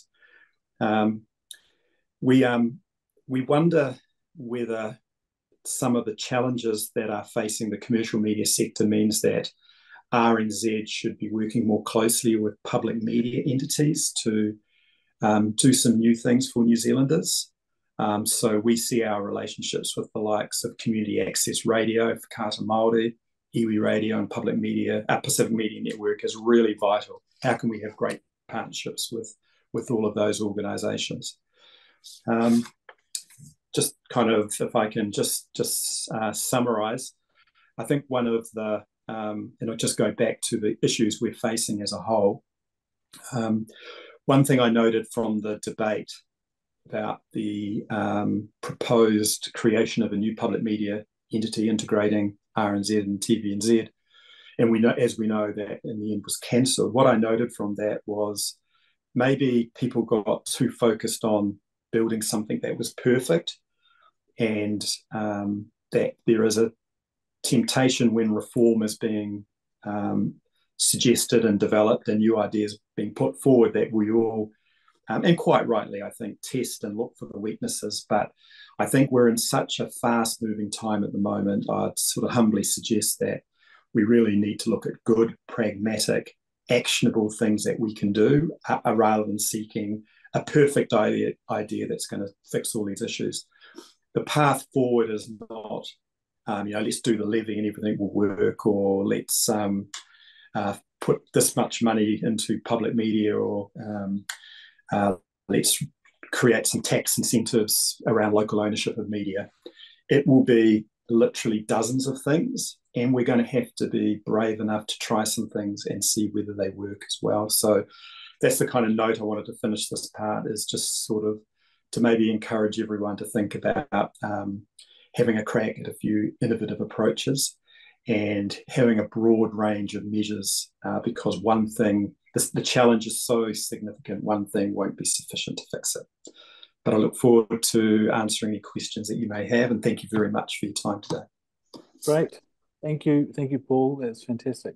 Um, we, um, we wonder whether some of the challenges that are facing the commercial media sector means that R N Z should be working more closely with public media entities to um, do some new things for New Zealanders. Um, so we see our relationships with the likes of Community Access Radio, Whakaata Māori, Iwi Radio and Public Media, our Pacific Media Network is really vital. How can we have great partnerships with, with all of those organisations? Um, just kind of, if I can just, just uh, summarise, I think one of the, um, and I'll just go back to the issues we're facing as a whole. Um, one thing I noted from the debate about the um, proposed creation of a new public media entity integrating R N Z and T V N Z, and we know, as we know, that in the end was cancelled. What I noted from that was maybe people got too focused on building something that was perfect, and um, that there is a temptation when reform is being um, suggested and developed and new ideas being put forward that we all Um, and quite rightly, I think, test and look for the weaknesses. But I think we're in such a fast-moving time at the moment, I'd sort of humbly suggest that we really need to look at good, pragmatic, actionable things that we can do uh, rather than seeking a perfect idea, idea that's going to fix all these issues. The path forward is not um, you know, let's do the levy and everything will work, or let's um, uh, put this much money into public media, or um, uh, let's create some tax incentives around local ownership of media. It will be literally dozens of things, and we're going to have to be brave enough to try some things and see whether they work as well. So that's the kind of note I wanted to finish this part, is just sort of to maybe encourage everyone to think about um, having a crack at a few innovative approaches and having a broad range of measures, uh, because one thing, this, the challenge is so significant, one thing won't be sufficient to fix it. But I look forward to answering any questions that you may have, and thank you very much for your time today. Great. Thank you. Thank you, Paul. That's fantastic.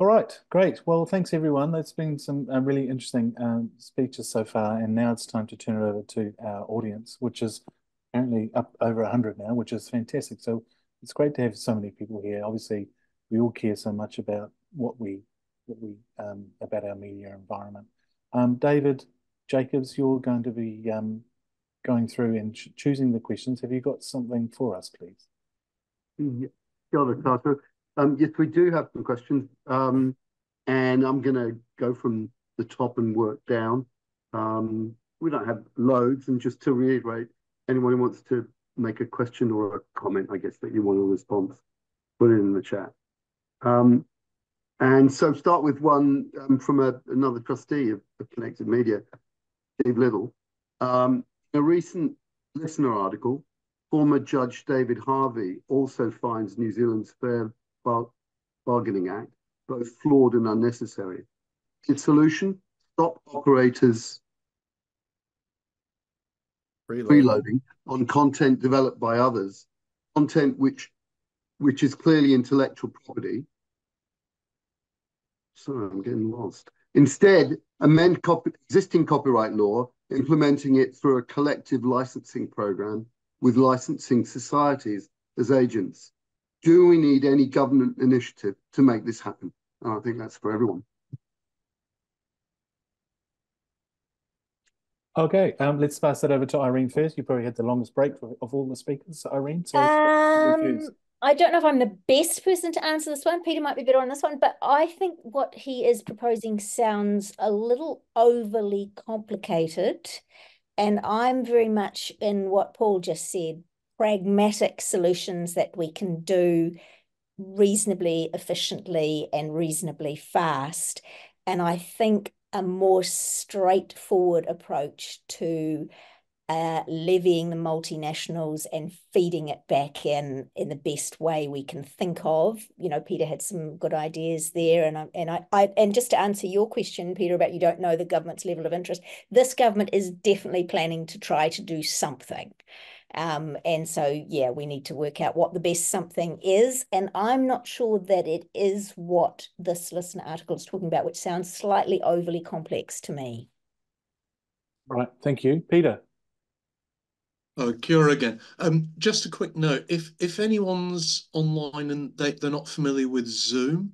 All right. Great. Well, thanks, everyone. That's been some uh, really interesting um, speeches so far, and now it's time to turn it over to our audience, which is apparently up over one hundred now, which is fantastic. So it's great to have so many people here. Obviously, we all care so much about what we, what we um, about our media environment. Um, David Jacobs, you're going to be um, going through and ch choosing the questions. Have you got something for us, please? Yeah. Um, yes, we do have some questions, um, and I'm going to go from the top and work down. Um, we don't have loads, and just to reiterate, anyone who wants to make a question or a comment, I guess, that you want a response, put it in the chat. Um, and so start with one um, from a, another trustee of, of Connected Media, Steve Little. Um, a recent Listener article, former Judge David Harvey also finds New Zealand's Fair Bar Bargaining Act both flawed and unnecessary. Its solution, stop operators preloading, preloading on content developed by others, content which, which is clearly intellectual property. Sorry, I'm getting lost. Instead, amend copy existing copyright law, implementing it through a collective licensing program with licensing societies as agents. Do we need any government initiative to make this happen? And I think that's for everyone. Okay, um, let's pass that over to Irene first. You probably had the longest break for, of all the speakers, Irene. So um, I don't know if I'm the best person to answer this one. Peter might be better on this one, but I think what he is proposing sounds a little overly complicated. And I'm very much in what Paul just said, pragmatic solutions that we can do reasonably efficiently and reasonably fast. And I think a more straightforward approach to uh, levying the multinationals and feeding it back in in the best way we can think of. You know, Peter had some good ideas there. And I, and I, I and just to answer your question, Peter, about you don't know the government's level of interest, this government is definitely planning to try to do something. Um, and so, yeah, we need to work out what the best something is. And I'm not sure that it is what this Listener article is talking about, which sounds slightly overly complex to me. Right. Thank you. Peter. Oh, kia ora again. Um, just a quick note. If, if anyone's online and they, they're not familiar with Zoom,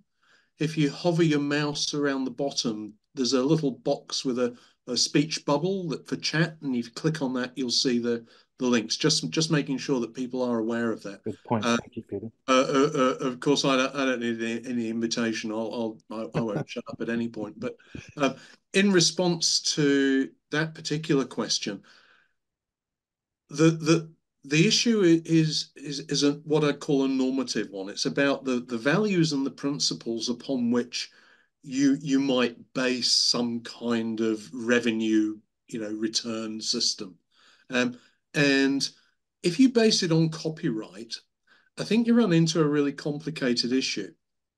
if you hover your mouse around the bottom, there's a little box with a, a speech bubble that for chat, and if you click on that, you'll see the the links. Just just making sure that people are aware of that. Good point. Uh, Thank you, Peter. Uh, uh, uh, of course, I don't, I don't need any, any invitation. I'll, I'll, I won't shut up at any point. But uh, in response to that particular question, the the the issue is is is a, what I call a normative one. It's about the the values and the principles upon which you you might base some kind of revenue, you know, return system. Um, And if you base it on copyright, I think you run into a really complicated issue.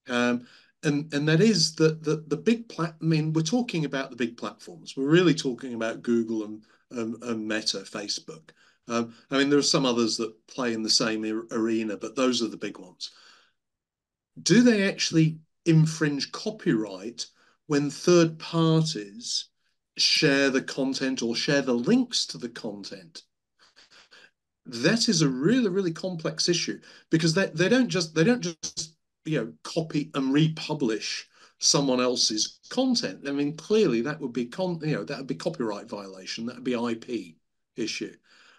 Um, and, and that is that the, the big plat, I mean, we're talking about the big platforms. We're really talking about Google and, um, and Meta, Facebook. Um, I mean, there are some others that play in the same arena, but those are the big ones. Do they actually infringe copyright when third parties share the content or share the links to the content? That is a really, really complex issue, because they, they don't just they don't just you know copy and republish someone else's content. I mean, clearly that would be con you know that would be copyright violation. That would be I P issue.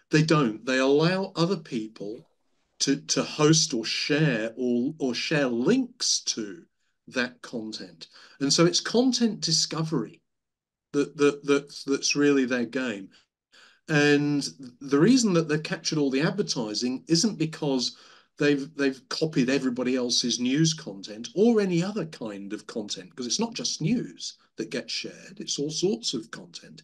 They don't. They allow other people to, to host or share or, or share links to that content. And so it's content discovery that, that, that, that's really their game. And the reason that they've captured all the advertising isn't because they've they've copied everybody else's news content or any other kind of content, because it's not just news that gets shared, it's all sorts of content.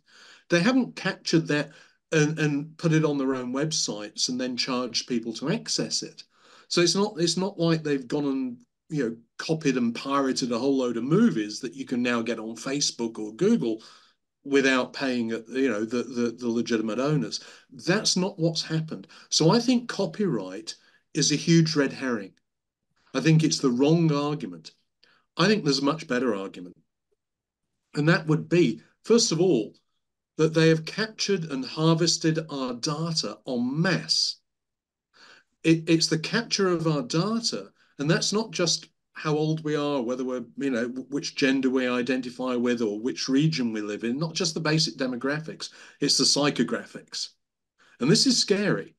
They haven't captured that and, and put it on their own websites and then charged people to access it. So it's not it's not like they've gone and you know copied and pirated a whole load of movies that you can now get on Facebook or Google without paying you know the, the, the legitimate owners. That's not what's happened. So I think copyright is a huge red herring. I think it's the wrong argument. I think there's a much better argument. And that would be, first of all, that they have captured and harvested our data en masse. It, it's the capture of our data, and that's not just how old we are, whether we're, you know, which gender we identify with or which region we live in, not just the basic demographics, it's the psychographics. And this is scary,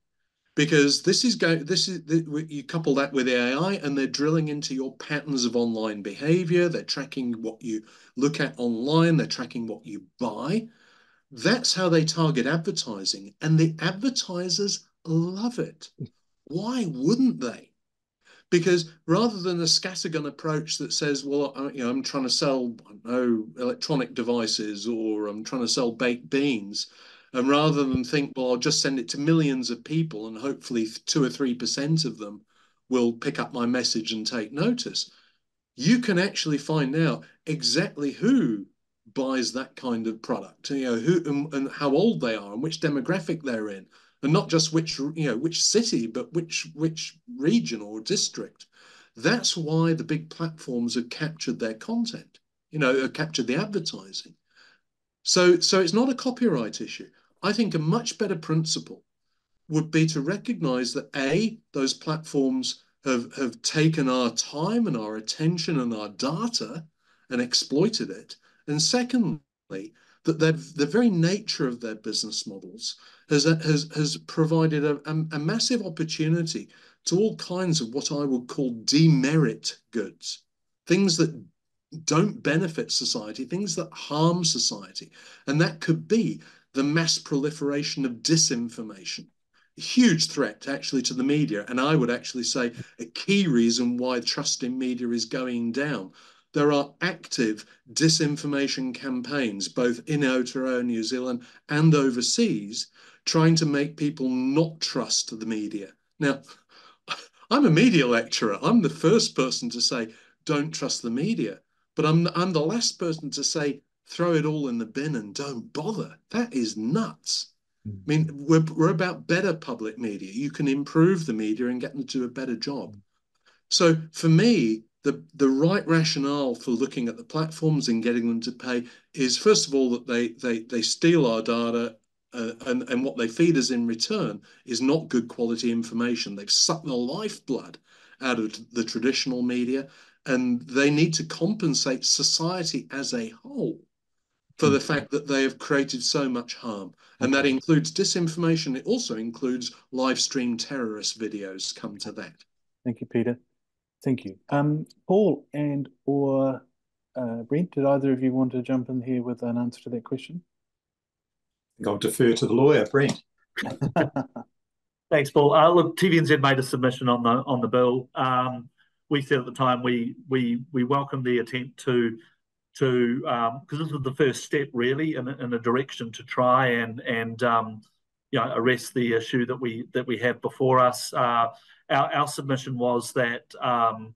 because this is go this is you couple that with A I, and they're drilling into your patterns of online behavior. They're tracking what you look at online, they're tracking what you buy. That's how they target advertising, and the advertisers love it. Why wouldn't they? Because rather than a scattergun approach that says, well, I, you know, I'm trying to sell, I don't know, electronic devices, or I'm trying to sell baked beans, and rather than think, well, I'll just send it to millions of people and hopefully two or three percent of them will pick up my message and take notice, you can actually find out exactly who buys that kind of product, you know, who and, and how old they are and which demographic they're in, and not just which you know which city, but which which region or district. That's why the big platforms have captured their content, you know, have captured the advertising. So, so it's not a copyright issue. I think a much better principle would be to recognize that A, those platforms have, have taken our time and our attention and our data and exploited it. And secondly, that the very nature of their business models has, has, has provided a, a massive opportunity to all kinds of what I would call demerit goods, things that don't benefit society, things that harm society. And that could be the mass proliferation of disinformation, a huge threat actually to the media. And I would actually say a key reason why trust in media is going down. There are active disinformation campaigns, both in Aotearoa New Zealand and overseas, trying to make people not trust the media. Now, I'm a media lecturer. I'm the first person to say, don't trust the media. But I'm, I'm the last person to say, throw it all in the bin and don't bother. That is nuts. Mm. I mean, we're, we're about better public media. You can improve the media and get them to do a better job. So for me, the, the right rationale for looking at the platforms and getting them to pay is, first of all, that they, they, they steal our data, uh, and, and what they feed us in return is not good quality information. They've sucked the lifeblood out of the traditional media, and they need to compensate society as a whole for the fact that they have created so much harm. And that includes disinformation. It also includes live stream terrorist videos. Come to that. Thank you, Peter. Thank you. Um, Paul and or uh, Brent, did either of you want to jump in here with an answer to that question? I think I'll defer to the lawyer, Brent. Thanks, Paul. Uh, look, T V N Z made a submission on the, on the bill. Um, We said at the time we we we welcomed the attempt to to because um, this was the first step really in, in a direction to try and and um, you know arrest the issue that we that we have before us. Uh, our our submission was that um,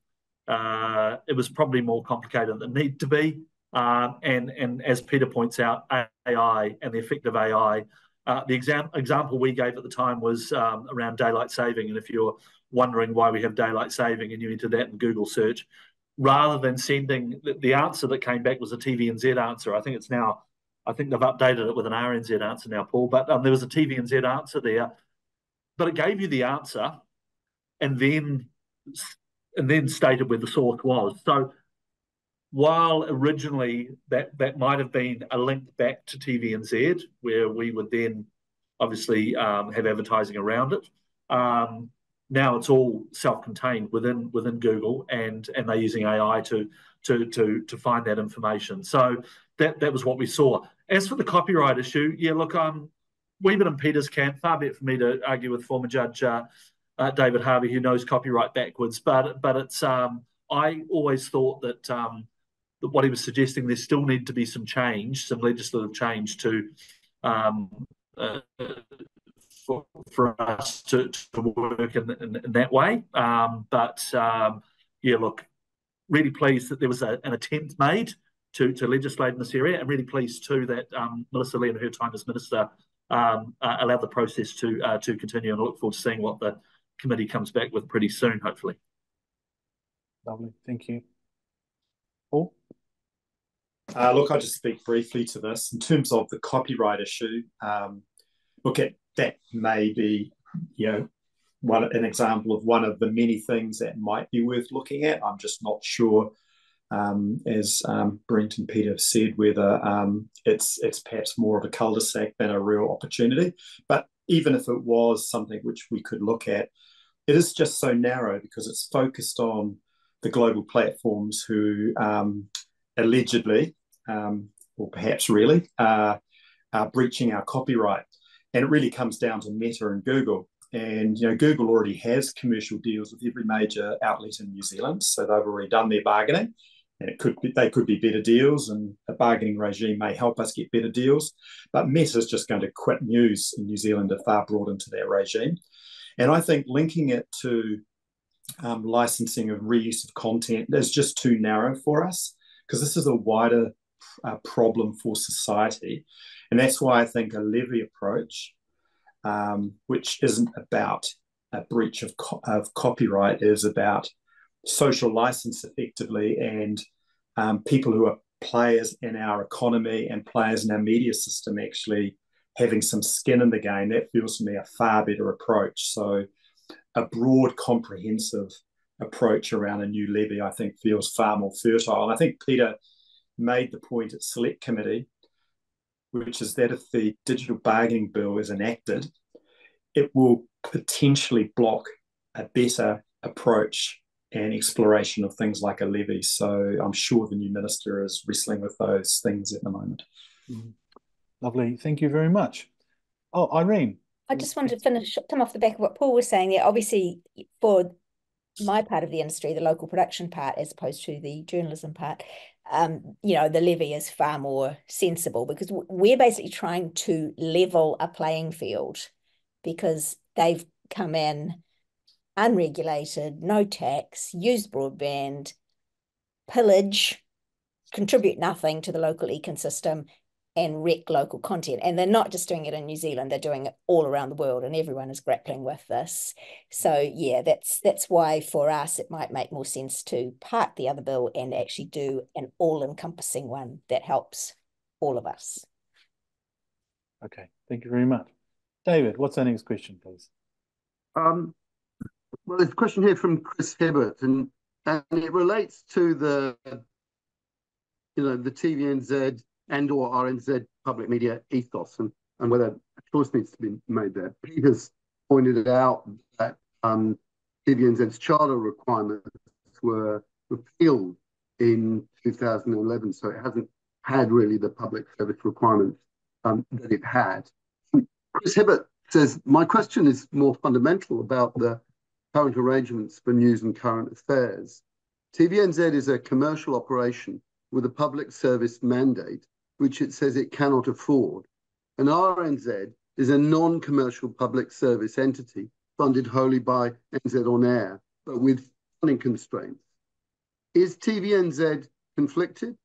uh, it was probably more complicated than it needed to be, uh, and and as Peter points out, A I and the effect of A I. Uh, the exam example we gave at the time was um, around daylight saving, and if you're wondering why we have daylight saving and you enter that in Google search, rather than sending, the, the answer that came back was a T V N Z answer. I think it's now, I think they've updated it with an R N Z answer now, Paul, but um, there was a T V N Z answer there, but it gave you the answer and then, and then stated where the source was. So while originally that, that might have been a link back to T V N Z, where we would then obviously um, have advertising around it, um, now it's all self-contained within within Google, and and they're using A I to to to to find that information. So that that was what we saw. As for the copyright issue, yeah, look, um, we've been in Peter's camp. Far be it for me to argue with former Judge uh, uh, David Harvey, who knows copyright backwards. But but it's um, I always thought that um, that what he was suggesting, there still need to be some change, some legislative change to. Um, uh, For, for us to, to work in, in, in that way. Um, but, um, yeah, look, really pleased that there was a, an attempt made to, to legislate in this area, and really pleased too that um, Melissa Lee, in her time as Minister, um, uh, allowed the process to, uh, to continue, and I look forward to seeing what the committee comes back with pretty soon, hopefully. Lovely, thank you. Paul? Uh, look, I'll just speak briefly to this. In terms of the copyright issue, um, look at that may be, you know, one, an example of one of the many things that might be worth looking at. I'm just not sure, um, as um, Brent and Peter have said, whether um, it's it's perhaps more of a cul-de-sac than a real opportunity. But even if it was something which we could look at, it is just so narrow because it's focused on the global platforms who um, allegedly, um, or perhaps really, uh, are breaching our copyright. And it really comes down to Meta and Google. And, you know, Google already has commercial deals with every major outlet in New Zealand. So they've already done their bargaining, and it could be, they could be better deals, and a bargaining regime may help us get better deals. But Meta is just going to quit news in New Zealand if they're brought into their regime. And I think linking it to um, licensing and reuse of content is just too narrow for us, because this is a wider uh, problem for society. And that's why I think a levy approach, um, which isn't about a breach of, co of copyright, is about social license effectively, and um, people who are players in our economy and players in our media system actually having some skin in the game. That feels to me a far better approach. So a broad, comprehensive approach around a new levy, I think, feels far more fertile. And I think Peter made the point at Select Committee, which is that if the digital bargaining bill is enacted, it will potentially block a better approach and exploration of things like a levy. So I'm sure the new minister is wrestling with those things at the moment. Mm-hmm. Lovely, thank you very much. Oh, Irene. I just wanted to finish, come off the back of what Paul was saying there. Obviously, for my part of the industry, the local production part, as opposed to the journalism part, Um, you know, the levy is far more sensible, because we're basically trying to level a playing field, because they've come in unregulated, no tax, used broadband, pillage, contribute nothing to the local ecosystem, and wreck local content. And they're not just doing it in New Zealand, they're doing it all around the world, and everyone is grappling with this. So yeah, that's that's why for us it might make more sense to park the other bill and actually do an all-encompassing one that helps all of us. Okay, thank you very much. David, what's our next question, please? Um, well, there's a question here from Chris Hibbert, and, and it relates to the, you know, the T V N Z and or R N Z public media ethos, and, and whether a choice needs to be made there. Peter's pointed out that um, T V N Z's charter requirements were repealed in two thousand eleven, so it hasn't had really the public service requirements um, that it had. Chris Hibbert says, my question is more fundamental about the current arrangements for news and current affairs. T V N Z is a commercial operation with a public service mandate, which it says it cannot afford. And R N Z is a non-commercial public service entity funded wholly by N Z On Air, but with funding constraints. Is T V N Z conflicted?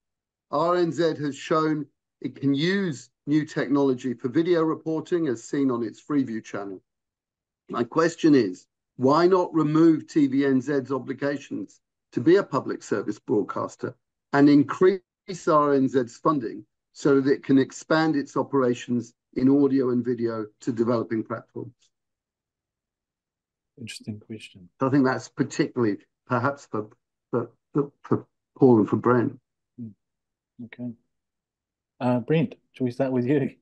R N Z has shown it can use new technology for video reporting, as seen on its Freeview channel. My question is, why not remove T V N Z's obligations to be a public service broadcaster and increase R N Z's funding so that it can expand its operations in audio and video to developing platforms? Interesting question. I think that's particularly perhaps for, for, for Paul and for Brent. Okay. Uh, Brent, shall we start with you?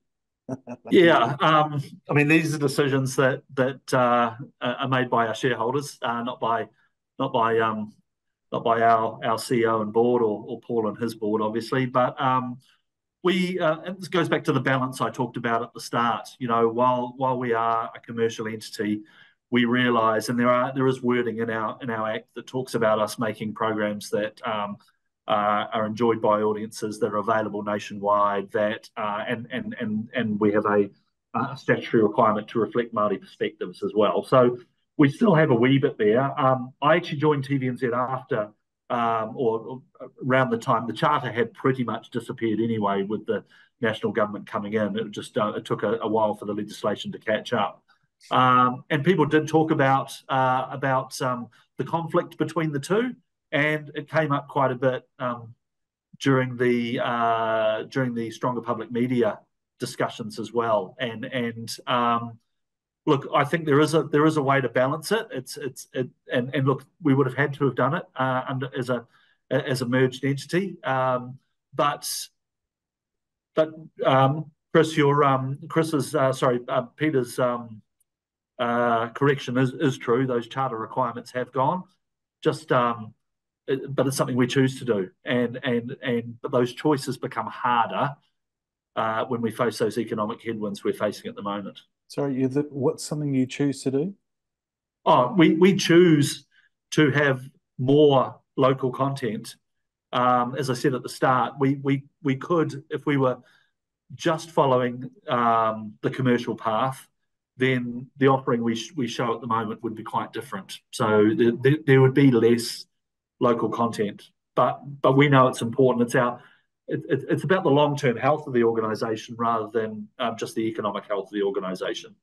Yeah, um, I mean, these are decisions that that uh, are made by our shareholders, uh, not by not by um, not by our our C E O and board, or, or Paul and his board, obviously. But um, we uh, and this goes back to the balance I talked about at the start. You know, while while we are a commercial entity, we realise, and there are there is wording in our in our act that talks about us making programs that um, Uh, are enjoyed by audiences, that are available nationwide, that uh, and and and and we have a, a statutory requirement to reflect Māori perspectives as well. So we still have a wee bit there. Um, I actually joined T V N Z after, um, or, or around the time the charter had pretty much disappeared anyway, with the national government coming in. It just uh, it took a, a while for the legislation to catch up. Um, and people did talk about uh, about um, the conflict between the two. And it came up quite a bit um, during the uh, during the stronger public media discussions as well. And and um, look, I think there is a there is a way to balance it. It's it's it, and and look, we would have had to have done it uh, under as a as a merged entity. Um, but but um, Chris, your um, Chris's uh, sorry uh, Peter's um, uh, correction is is true. Those charter requirements have gone. Just um, But it's something we choose to do, and and and but those choices become harder uh, when we face those economic headwinds we're facing at the moment. Sorry, you the, what's something you choose to do? Oh, we we choose to have more local content. Um, as I said at the start, we we we could, if we were just following um, the commercial path, then the offering we sh we show at the moment would be quite different. So there there, there would be less local content, but but we know it's important. It's our it, it, it's about the long term health of the organisation rather than um, just the economic health of the organisation.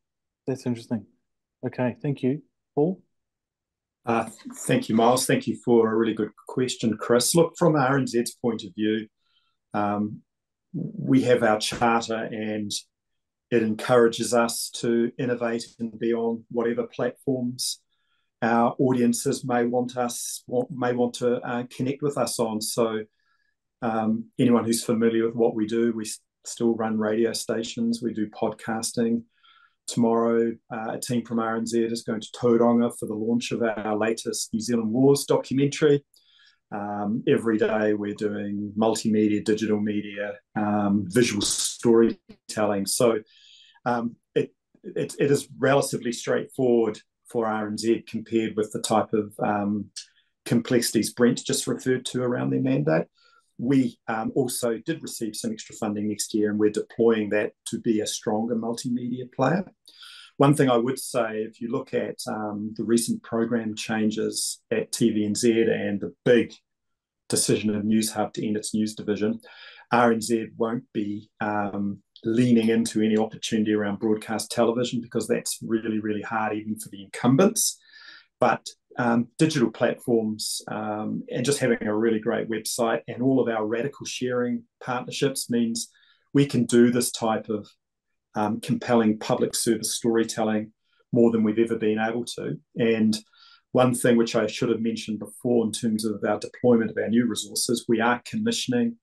That's interesting. Okay, thank you, Paul. Uh, thank you, Miles. Thank you for a really good question, Chris. Look, from R N Z's point of view, um, we have our charter, and it encourages us to innovate and be on whatever platforms our audiences may want us may want to uh, connect with us on. So um, anyone who's familiar with what we do, we still run radio stations, we do podcasting. Tomorrow uh, a team from R N Z is going to Tauranga for the launch of our latest New Zealand Wars documentary. Um, every day we're doing multimedia, digital media, um, visual storytelling. So um, it, it, it is relatively straightforward for R N Z compared with the type of um, complexities Brent just referred to around their mandate. We um, also did receive some extra funding next year, and we're deploying that to be a stronger multimedia player. One thing I would say, if you look at um, the recent program changes at T V N Z and the big decision of News Hub to end its news division, R N Z won't be um, leaning into any opportunity around broadcast television, because that's really, really hard even for the incumbents. But um, digital platforms um, and just having a really great website and all of our radical sharing partnerships means we can do this type of um, compelling public service storytelling more than we've ever been able to. And one thing which I should have mentioned before in terms of our deployment of our new resources, we are commissioning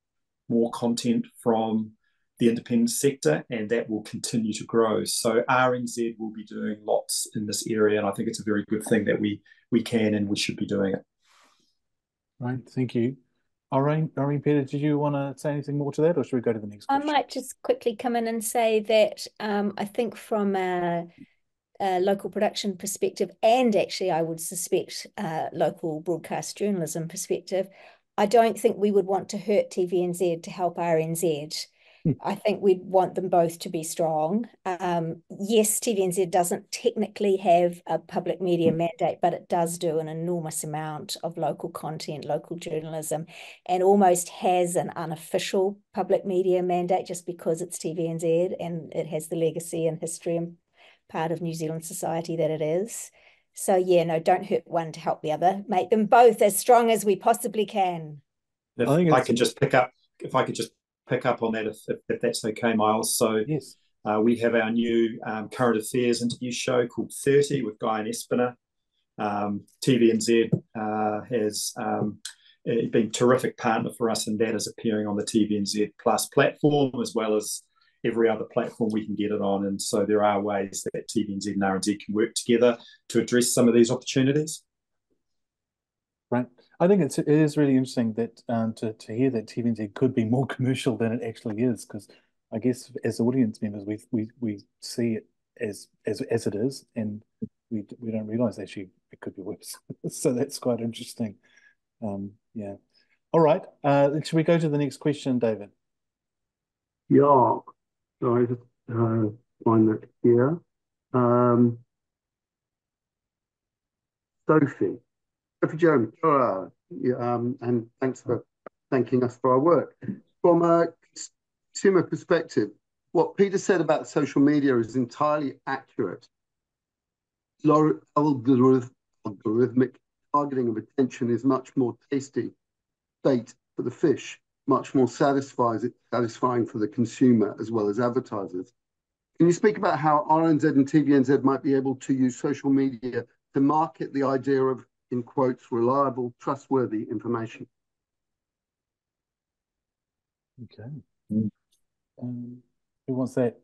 more content from the independent sector, and that will continue to grow. So R N Z will be doing lots in this area, and I think it's a very good thing that we we can and we should be doing it. Right, thank you. Irene, Irene Peter, did you want to say anything more to that, or should we go to the next question? I might just quickly come in and say that um, I think from a, a local production perspective, and actually I would suspect uh, local broadcast journalism perspective, I don't think we would want to hurt T V N Z to help R N Z. I think we'd want them both to be strong. Um, yes, T V N Z doesn't technically have a public media mandate, but it does do an enormous amount of local content, local journalism, and almost has an unofficial public media mandate just because it's T V N Z and it has the legacy and history and part of New Zealand society that it is. So yeah, no, don't hurt one to help the other. Make them both as strong as we possibly can. If I, I could just pick up, if I could just pick up on that, if, if that's okay, Miles. So yes, uh, we have our new um, current affairs interview show called thirty with Guy and Espiner. Um, T V N Z uh, has um, been a terrific partner for us, and that is appearing on the T V N Z Plus platform, as well as every other platform we can get it on. And so there are ways that T V N Z and R and Z can work together to address some of these opportunities. Right. I think it's, it is really interesting that um, to, to hear that T V N Z could be more commercial than it actually is, because I guess as audience members, we we, we see it as, as as it is, and we we don't realise actually it could be worse. So that's quite interesting. Um, yeah. All right. Uh, should we go to the next question, David? Yeah. So I just uh, find that here. Um, Sophie. Sophie Jones, uh, yeah, um, and thanks for thanking us for our work. From a consumer perspective, what Peter said about social media is entirely accurate. Algorithmic targeting of attention is much more tasty bait for the fish, much more satisfying for the consumer as well as advertisers. Can you speak about how R N Z and T V N Z might be able to use social media to market the idea of, in quotes, reliable, trustworthy information? Okay. Um, who wants that?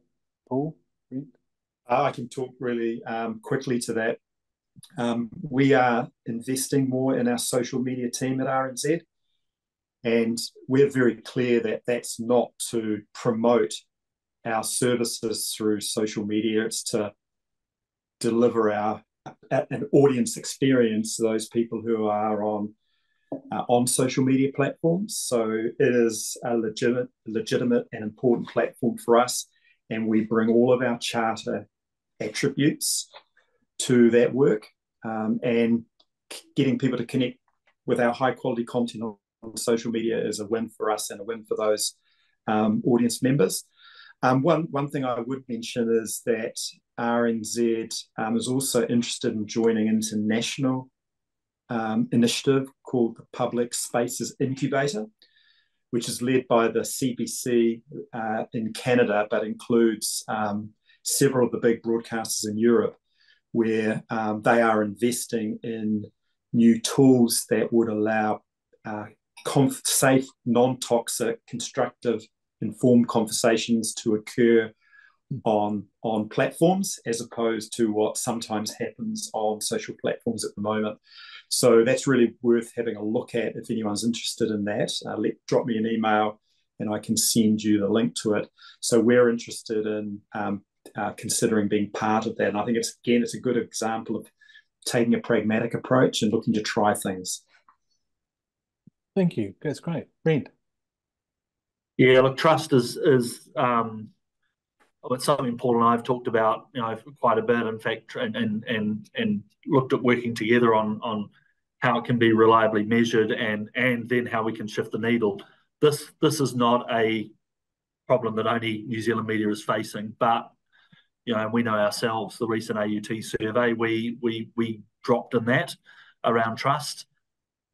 Paul? Reed? I can talk really um, quickly to that. Um, we are investing more in our social media team at R N Z, and we're very clear that that's not to promote our services through social media. It's to deliver our an audience experience to those people who are on uh, on social media platforms. So it is a legitimate, legitimate and important platform for us, and we bring all of our charter attributes to that work, um, and getting people to connect with our high quality content on social media is a win for us and a win for those um, audience members. Um, one, one thing I would mention is that R N Z um, is also interested in joining an international um, initiative called the Public Spaces Incubator, which is led by the C B C uh, in Canada, but includes um, several of the big broadcasters in Europe, where um, they are investing in new tools that would allow uh, safe, non-toxic, constructive, informed conversations to occur on on platforms, as opposed to what sometimes happens on social platforms at the moment. So that's really worth having a look at if anyone's interested in that. Uh, let drop me an email and I can send you the link to it. So we're interested in um, uh, considering being part of that, and I think it's again it's a good example of taking a pragmatic approach and looking to try things. Thank you, that's great. Brent? Yeah, look, trust is is um it's something Paul and I have talked about, you know, quite a bit. In fact, and and and, and looked at working together on, on how it can be reliably measured, and and then how we can shift the needle. This this is not a problem that only New Zealand media is facing, but you know, we know ourselves. The recent A U T survey we we we dropped in that around trust.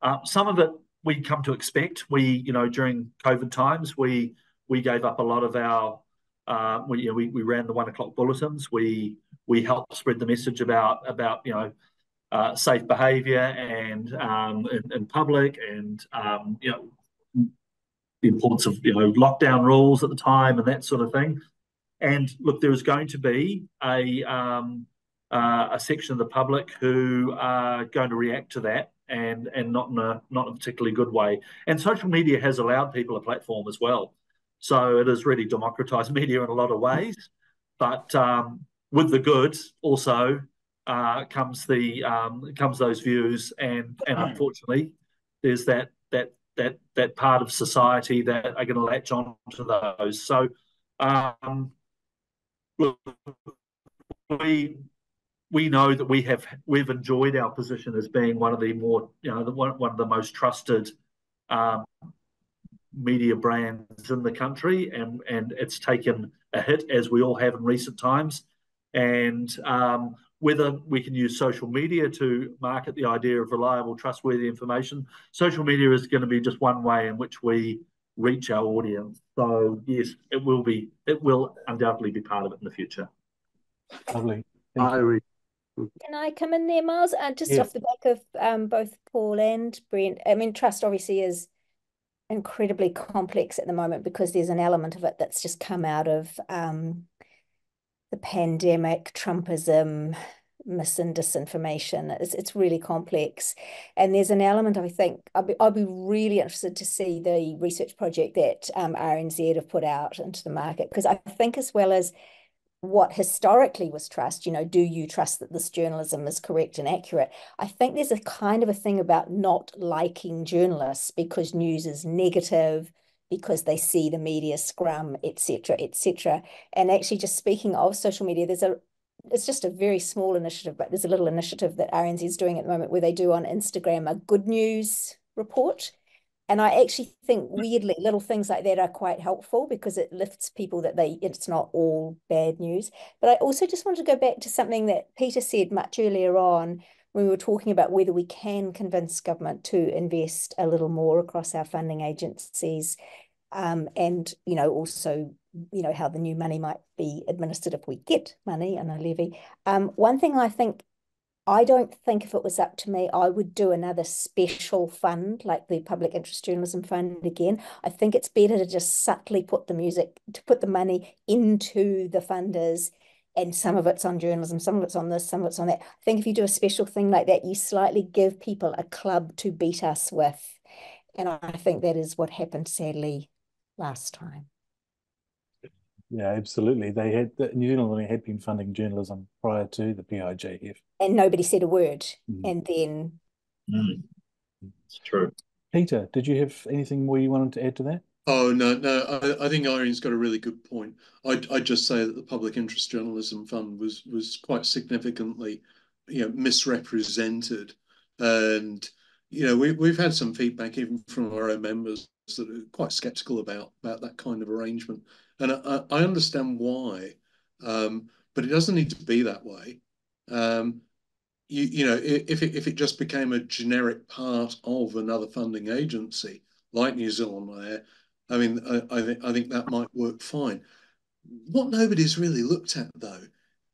Uh, some of it we come to expect. We you know during COVID times we we gave up a lot of our. Uh, we, you know, we we ran the one o'clock bulletins. We we helped spread the message about about you know uh, safe behaviour and um, in, in public, and um, you know the importance of you know lockdown rules at the time and that sort of thing. And look, there is going to be a um, uh, a section of the public who are going to react to that, and and not in a not in a particularly good way. And social media has allowed people a platform as well. So it has really democratized media in a lot of ways, but um, with the goods also uh, comes the um, comes those views, and and unfortunately there's that that that that part of society that are going to latch on to those. So um, we we know that we have we've enjoyed our position as being one of the more you know the, one one of the most trusted Um, media brands in the country, and and it's taken a hit, as we all have in recent times, and um whether we can use social media to market the idea of reliable, trustworthy information. Social media is going to be just one way in which we reach our audience, so yes, it will be it will undoubtedly be part of it in the future. Lovely. Thank Can I come in there, Miles? Uh, just yeah. off the back of um both Paul and Brent, I mean, trust obviously is incredibly complex at the moment because there's an element of it that's just come out of um, the pandemic, Trumpism, mis and disinformation. It's, it's really complex. And there's an element, I think, I'll be, I'll be really interested to see the research project that um, R N Z have put out into the market, because I think as well as what historically was trust, you know, do you trust that this journalism is correct and accurate? I think there's a kind of a thing about not liking journalists because news is negative, because they see the media scrum, et cetera, et cetera. And actually, just speaking of social media, there's a, it's just a very small initiative, but there's a little initiative that R N Z is doing at the moment where they do on Instagram a good news report. And I actually think, weirdly, little things like that are quite helpful because it lifts people that they, it's not all bad news. But I also just wanted to go back to something that Peter said much earlier on when we were talking about whether we can convince government to invest a little more across our funding agencies, um, and, you know, also, you know, how the new money might be administered if we get money and a levy. Um, one thing I think, I don't think if it was up to me, I would do another special fund like the Public Interest Journalism Fund again. I think it's better to just subtly put the music, to put the money into the funders, and some of it's on journalism, some of it's on this, some of it's on that. I think if you do a special thing like that, you slightly give people a club to beat us with. And I think that is what happened, sadly, last time. Yeah, absolutely. They had the, New Zealand only had been funding journalism prior to the P I J F, and nobody said a word. Mm. And then, mm. It's true. Peter, did you have anything more you wanted to add to that? Oh no, no. I, I think Irene's got a really good point. I I just say that the Public Interest Journalism Fund was was quite significantly, you know, misrepresented, and you know we we've had some feedback even from our own members that are quite sceptical about about that kind of arrangement. And I, I understand why, um, but it doesn't need to be that way. Um, you, you know, if it, if it just became a generic part of another funding agency like New Zealand Air, I mean, I, I, th I think that might work fine. What nobody's really looked at, though,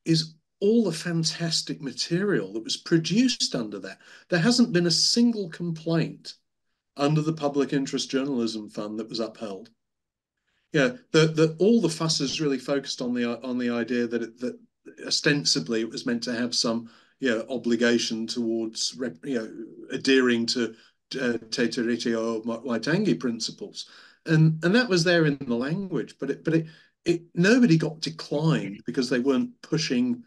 is all the fantastic material that was produced under that. There hasn't been a single complaint under the Public Interest Journalism Fund that was upheld. Yeah, the, the, all the fuss is really focused on the on the idea that it, that ostensibly it was meant to have some, you know, obligation towards, you know, adhering to uh, Te Tiriti o Waitangi principles, and and that was there in the language, but it but it, it nobody got declined because they weren't pushing,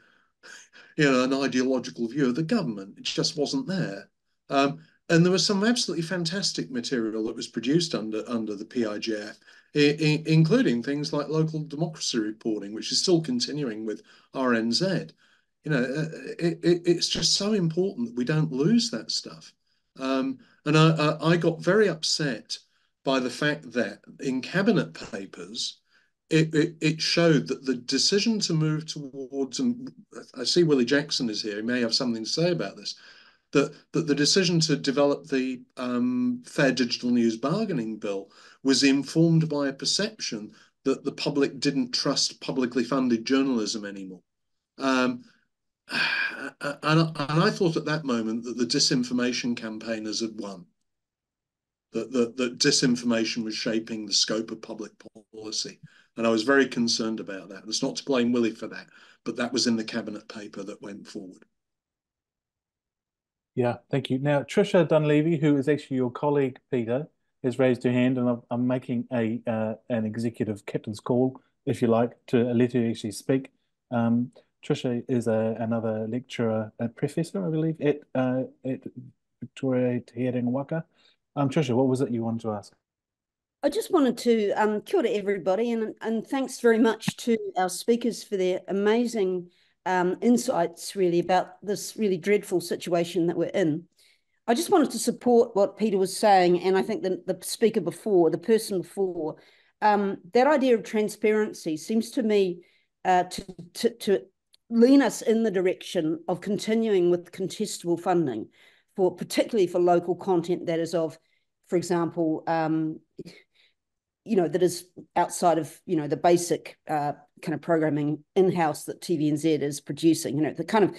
you know, an ideological view of the government. It just wasn't there. Um, And there was some absolutely fantastic material that was produced under under the P I J F, including things like local democracy reporting, which is still continuing with R N Z. You know, it, it, it's just so important that we don't lose that stuff. Um, and I, I got very upset by the fact that in cabinet papers, it, it, it showed that the decision to move towards, and I see Willie Jackson is here, he may have something to say about this, that the decision to develop the um, Fair Digital News Bargaining Bill was informed by a perception that the public didn't trust publicly funded journalism anymore. Um, and, and I thought at that moment that the disinformation campaigners had won, that, that, that disinformation was shaping the scope of public policy. And I was very concerned about that. And it's not to blame Willie for that, but that was in the cabinet paper that went forward. Yeah, thank you. Now, Tricia Dunleavy, who is actually your colleague, Peter, has raised her hand, and I'm, I'm making a uh, an executive captain's call, if you like, to let her actually speak. Um, Tricia is a, another lecturer, a professor, I believe, at uh, at Victoria Te Rangiraka. Um, Tricia, what was it you wanted to ask? I just wanted to um, kia ora everybody, and and thanks very much to our speakers for their amazing Um, insights really about this really dreadful situation that we're in. I just wanted to support what Peter was saying, and I think the, the speaker before, the person before, um, that idea of transparency seems to me uh, to, to, to lean us in the direction of continuing with contestable funding, for particularly for local content that is of, for example, um, you know, that is outside of, you know, the basic uh, kind of programming in-house that T V N Z is producing, you know, the kind of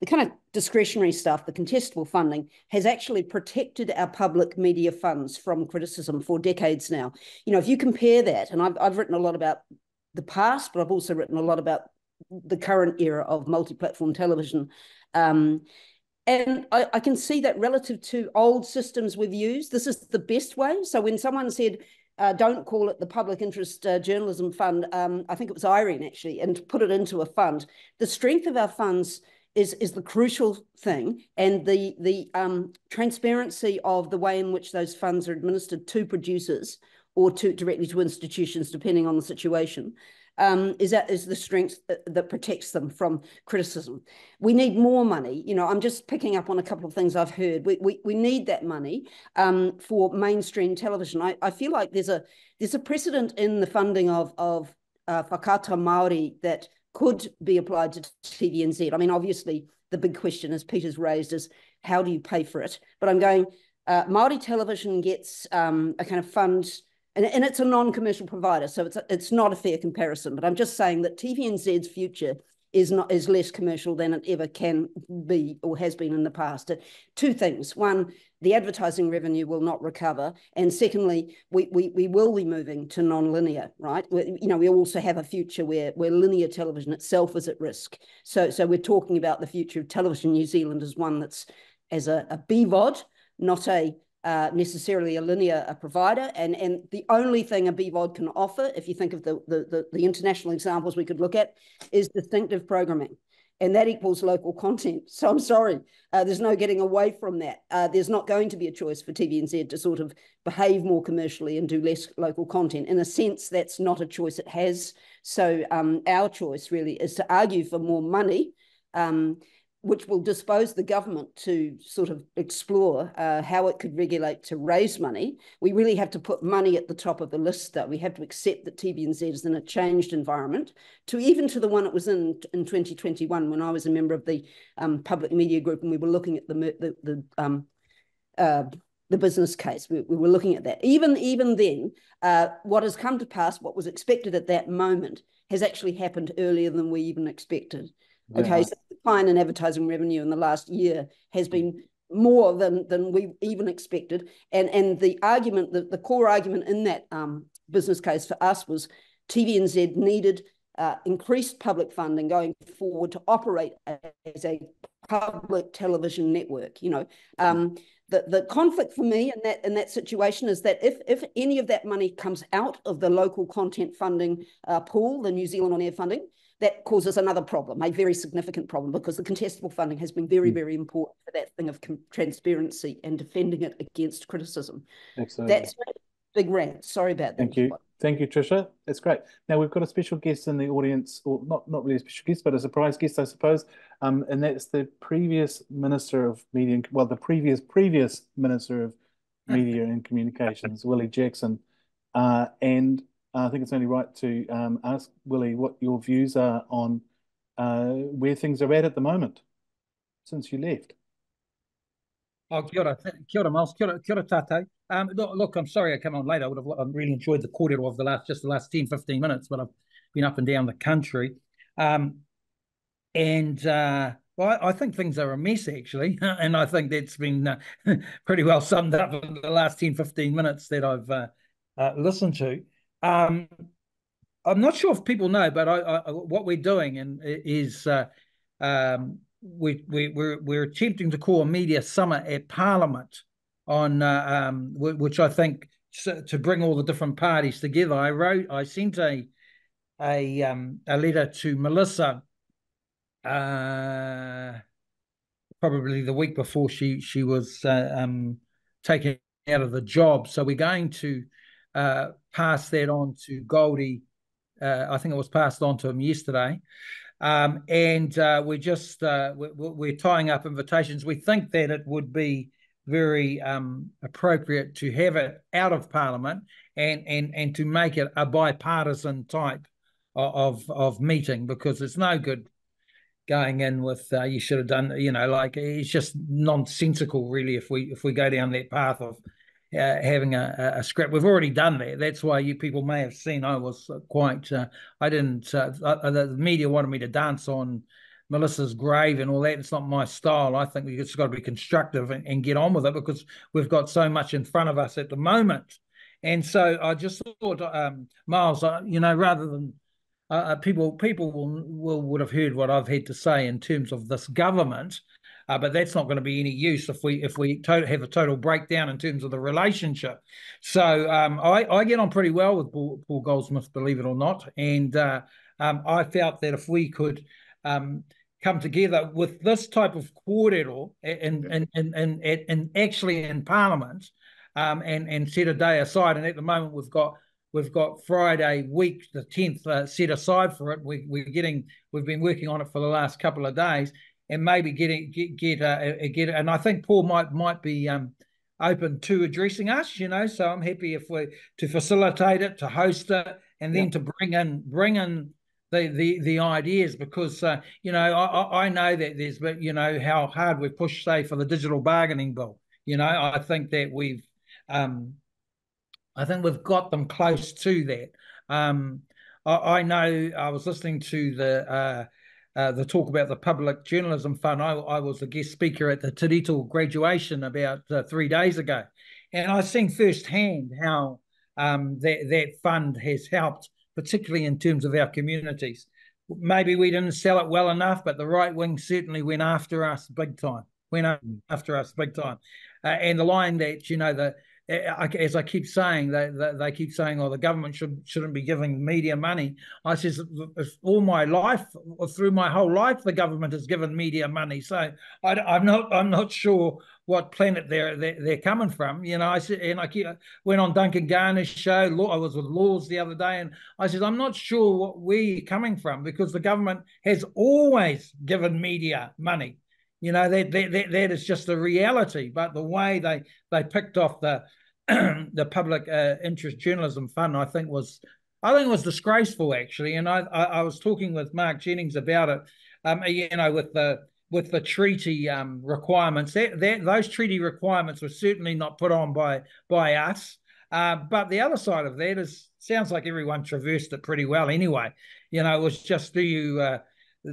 the kind of discretionary stuff, the contestable funding, has actually protected our public media funds from criticism for decades now. You know, if you compare that, and I've, I've written a lot about the past, but I've also written a lot about the current era of multi-platform television. Um, and I, I can see that relative to old systems we've used, this is the best way. So when someone said, Uh, don't call it the Public Interest uh, Journalism Fund. Um, I think it was Irene, actually, and put it into a fund. The strength of our funds is, is the crucial thing, and the, the um, transparency of the way in which those funds are administered to producers or to directly to institutions, depending on the situation, um, is, that, is the strength that, that protects them from criticism. We need more money. You know, I'm just picking up on a couple of things I've heard. We, we, we need that money um, for mainstream television. I, I feel like there's a, there's a precedent in the funding of, of uh, Whakata Māori that could be applied to T V N Z. I mean, obviously, the big question, as Peter's raised, is how do you pay for it? But I'm going, uh, Māori television gets um, a kind of fund. And, and it's a non-commercial provider, so it's a, it's not a fair comparison. But I'm just saying that T V N Z's future is not is less commercial than it ever can be or has been in the past. Two things: one, the advertising revenue will not recover, and secondly, we we we will be moving to non-linear. Right? We, you know, we also have a future where where linear television itself is at risk. So so we're talking about the future of television. New Zealand is one that's as a, a B VOD, not a Uh, necessarily a linear a provider, and, and the only thing a B VOD can offer, if you think of the, the, the, the international examples we could look at, is distinctive programming, and that equals local content. So I'm sorry, uh, there's no getting away from that. Uh, there's not going to be a choice for T V N Z to sort of behave more commercially and do less local content. In a sense, that's not a choice it has. So um, our choice really is to argue for more money, um, which will dispose the government to sort of explore uh, how it could regulate to raise money. We really have to put money at the top of the list, though. We have to accept that T V N Z is in a changed environment, to even to the one it was in in twenty twenty-one, when I was a member of the um, public media group, and we were looking at the the the, um, uh, the business case. We, we were looking at that. Even even then, uh, what has come to pass, what was expected at that moment, has actually happened earlier than we even expected. Yeah. Okay, so the decline in advertising revenue in the last year has been more than, than we even expected. And, and the argument, the, the core argument in that um, business case for us was T V N Z needed uh, increased public funding going forward to operate as a public television network. You know, um, the, the conflict for me in that, in that situation is that if, if any of that money comes out of the local content funding uh, pool, the New Zealand On Air funding, that causes another problem, a very significant problem, because the contestable funding has been very, very important for that thing of transparency and defending it against criticism. Excellent. That's a big rant. Sorry about that. Thank you. Thank you, Tricia. That's great. Now, we've got a special guest in the audience, or not, not really a special guest, but a surprise guest, I suppose, um, and that's the previous Minister of Media, and, well, the previous, previous Minister of Media and Communications, Willie Jackson, uh, and I think it's only right to um, ask Willie what your views are on uh, where things are at at the moment since you left. Oh, kia ora, kia ora, Miles, kia ora, kia ora tātou. Um, look, look, I'm sorry I came on late. I would have I've really enjoyed the kōrero of the last just the last ten, fifteen minutes, but I've been up and down the country. Um, and uh, well, I, I think things are a mess, actually, and I think that's been uh, pretty well summed up in the last ten, fifteen minutes that I've uh, uh, listened to. Um, I'm not sure if people know, but I, I, what we're doing and is uh, um, we, we, we're we're attempting to call a media summit at Parliament on uh, um, which I think so, to bring all the different parties together. I wrote, I sent a a um, a letter to Melissa uh, probably the week before she she was uh, um, taken out of the job. So we're going to. Uh, pass that on to Goldie. Uh, I think it was passed on to him yesterday, um, and uh, we're just uh, we're, we're tying up invitations. We think that it would be very um, appropriate to have it out of Parliament and and and to make it a bipartisan type of of meeting, because it's no good going in with uh, you should have done, you know, like it's just nonsensical really if we if we go down that path of. Uh, having a, a scrap. We've already done that. That's why you people may have seen I was quite, uh, I didn't, uh, I, the media wanted me to dance on Melissa's grave and all that. It's not my style. I think we've just got to be constructive and, and get on with it, because we've got so much in front of us at the moment. And so I just thought, um, Miles, uh, you know, rather than uh, people people will, will would have heard what I've had to say in terms of this government, uh, but that's not going to be any use if we if we to have a total breakdown in terms of the relationship. So um, I, I get on pretty well with Paul, Paul Goldsmith, believe it or not, and uh, um, I felt that if we could um, come together with this type of kōrero and and and and and actually in Parliament. Um, and and set a day aside, and at the moment we've got we've got Friday week the tenth uh, set aside for it. We, we're getting we've been working on it for the last couple of days, and maybe getting get get a, a, get. And I think Paul might might be um, open to addressing us, you know. So I'm happy if we to facilitate it, to host it, and then yeah. to bring in bring in the the the ideas, because uh, you know I I know that there's but you know how hard we've pushed, say, for the digital bargaining bill. You know, I think that we've Um, I think we've got them close to that. Um, I, I know I was listening to the uh, uh, the talk about the Public Journalism Fund. I, I was a guest speaker at the Te Rito graduation about uh, three days ago, and I've seen firsthand how um, that that fund has helped, particularly in terms of our communities. Maybe we didn't sell it well enough, but the right wing certainly went after us big time. Went after us big time, uh, and the line that you know the. As I keep saying, they, they they keep saying, "Oh, the government should shouldn't be giving media money." I says, "All my life, through my whole life, the government has given media money." So I, I'm not I'm not sure what planet they're they're, they're coming from, you know. I said, and I keep, went on Duncan Garner's show. I was with Laws the other day, and I said, "I'm not sure what we're coming from, because the government has always given media money." You know, that, that that that is just the reality. But the way they they picked off the the Public uh, Interest Journalism Fund, I think was I think was disgraceful, actually. And I I, I was talking with Mark Jennings about it. Um, you know, with the with the treaty um, requirements, that, that those treaty requirements were certainly not put on by by us. Uh, but the other side of that is, sounds like everyone traversed it pretty well anyway. You know, it was just do you. Uh,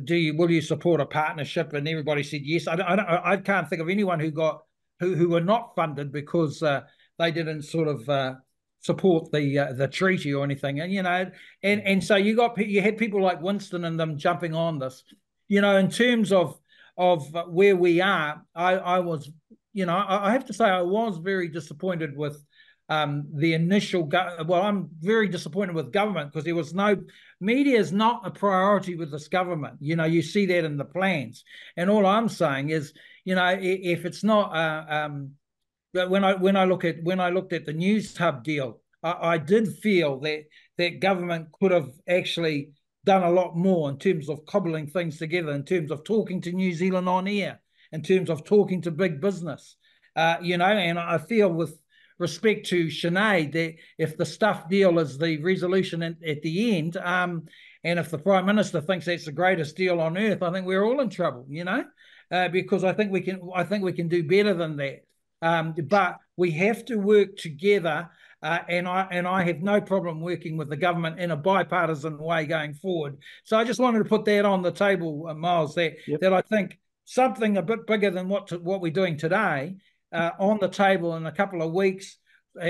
Do you will you support a partnership? And everybody said yes. I don't, I, don't, I can't think of anyone who got who who were not funded because uh, they didn't sort of uh, support the uh, the treaty or anything. And you know, and and so you got you had people like Winston and them jumping on this. You know, in terms of of where we are, I I was you know I, I have to say I was very disappointed with. Um, the initial, go well, I'm very disappointed with government, because there was no, media is not a priority with this government. You know, you see that in the plans. And all I'm saying is, you know, if it's not, uh, um, when I when I look at when I looked at the News Hub deal, I, I did feel that that government could have actually done a lot more in terms of cobbling things together, in terms of talking to New Zealand on air, in terms of talking to big business. Uh, you know, and I feel with respect to Sinead, that if the stuff deal is the resolution in, at the end, um, and if the Prime Minister thinks that's the greatest deal on earth, I think we're all in trouble, you know, uh, because I think we can, I think we can do better than that. Um, but we have to work together, uh, and I and I have no problem working with the government in a bipartisan way going forward. So I just wanted to put that on the table, uh, Miles. That yep. that I think something a bit bigger than what to, what we're doing today. Uh, on the table in a couple of weeks,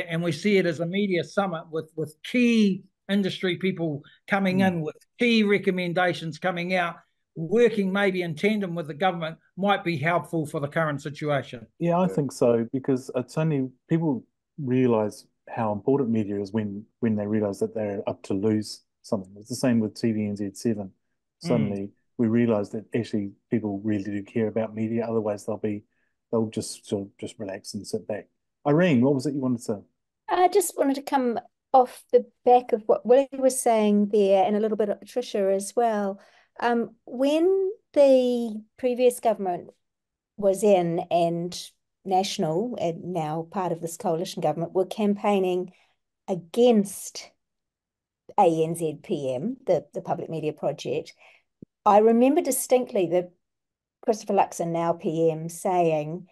and we see it as a media summit with, with key industry people coming mm. in, with key recommendations coming out, working maybe in tandem with the government, might be helpful for the current situation. Yeah, I think so, because it's only people realise how important media is when, when they realise that they're up to lose something. It's the same with T V N Z seven. Suddenly mm. we realise that actually people really do care about media, otherwise they'll be they'll just sort of just relax and sit back. Irene, what was it you wanted to say? I just wanted to come off the back of what Willie was saying there, and a little bit of Patricia as well. Um, when the previous government was in, and National, and now part of this coalition government, were campaigning against A N Z P M, the, the public media project, I remember distinctly that Christopher Luxon, now P M, saying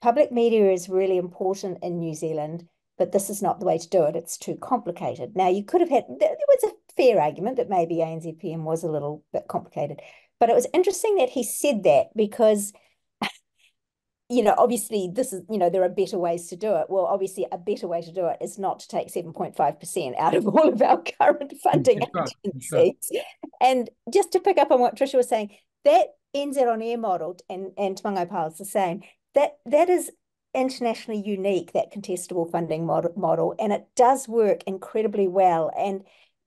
public media is really important in New Zealand, but this is not the way to do it. It's too complicated. Now, you could have had, there was a fair argument that maybe A N Z P M was a little bit complicated. But it was interesting that he said that because, you know, obviously this is, you know, there are better ways to do it. Well, obviously a better way to do it is not to take seven point five percent out of all of our current funding agencies. Sure. And just to pick up on what Tricia was saying, that N Z on Air model, and, and Tamango Pyle is the same, that, that is internationally unique, that contestable funding model, model, and it does work incredibly well. And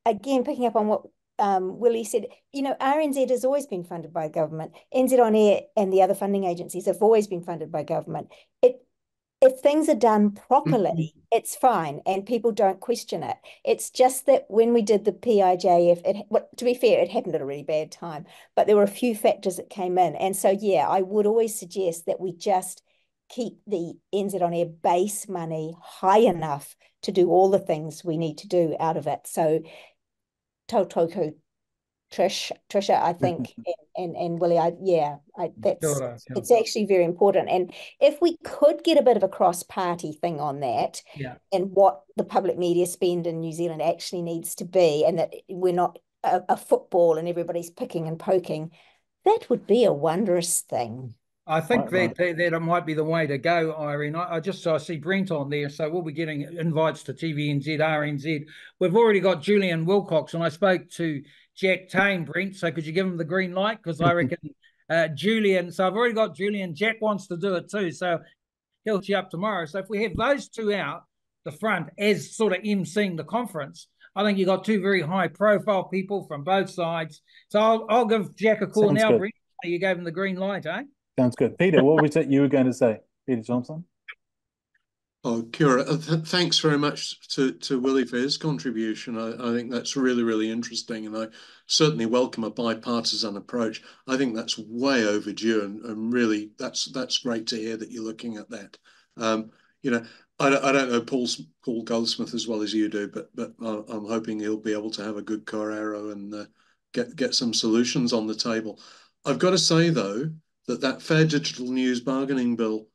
again, picking up on what Um, Willie said, you know, R N Z has always been funded by government. N Z on Air and the other funding agencies have always been funded by government. It, if things are done properly, it's fine, and people don't question it. It's just that when we did the P I J F, it, well, to be fair, it happened at a really bad time, but there were a few factors that came in. And so, yeah, I would always suggest that we just keep the N Z on Air base money high enough to do all the things we need to do out of it. So, Tautoku, Trish, Trisha, I think, and, and, and Willie, I, yeah, I, that's, sure, sure. It's actually very important. And if we could get a bit of a cross-party thing on that, yeah, and what the public media spend in New Zealand actually needs to be, and that we're not a, a football and everybody's picking and poking, that would be a wondrous thing. I think that, that that might be the way to go, Irene. I, I just I see Brent on there, so we'll be getting invites to T V N Z, R N Z. We've already got Julian Wilcox, and I spoke to Jack Tane, Brent, so could you give him the green light? Because I reckon uh, Julian, so I've already got Julian. Jack wants to do it too, so he'll you up tomorrow. So if we have those two out the front as sort of emceeing the conference, I think you've got two very high-profile people from both sides. So I'll, I'll give Jack a call. Sounds now, good. Brent. You gave him the green light, eh? Sounds good. Peter, what was it you were going to say? Peter Johnson? Oh, kia ora. Th thanks very much to, to Willie for his contribution. I, I think that's really, really interesting, and I certainly welcome a bipartisan approach. I think that's way overdue, and, and really that's that's great to hear that you're looking at that. Um, you know, I, I don't know Paul's, Paul Goldsmith as well as you do, but but I'm hoping he'll be able to have a good Corero and uh, get, get some solutions on the table. I've got to say, though, that that Fair Digital News bargaining bill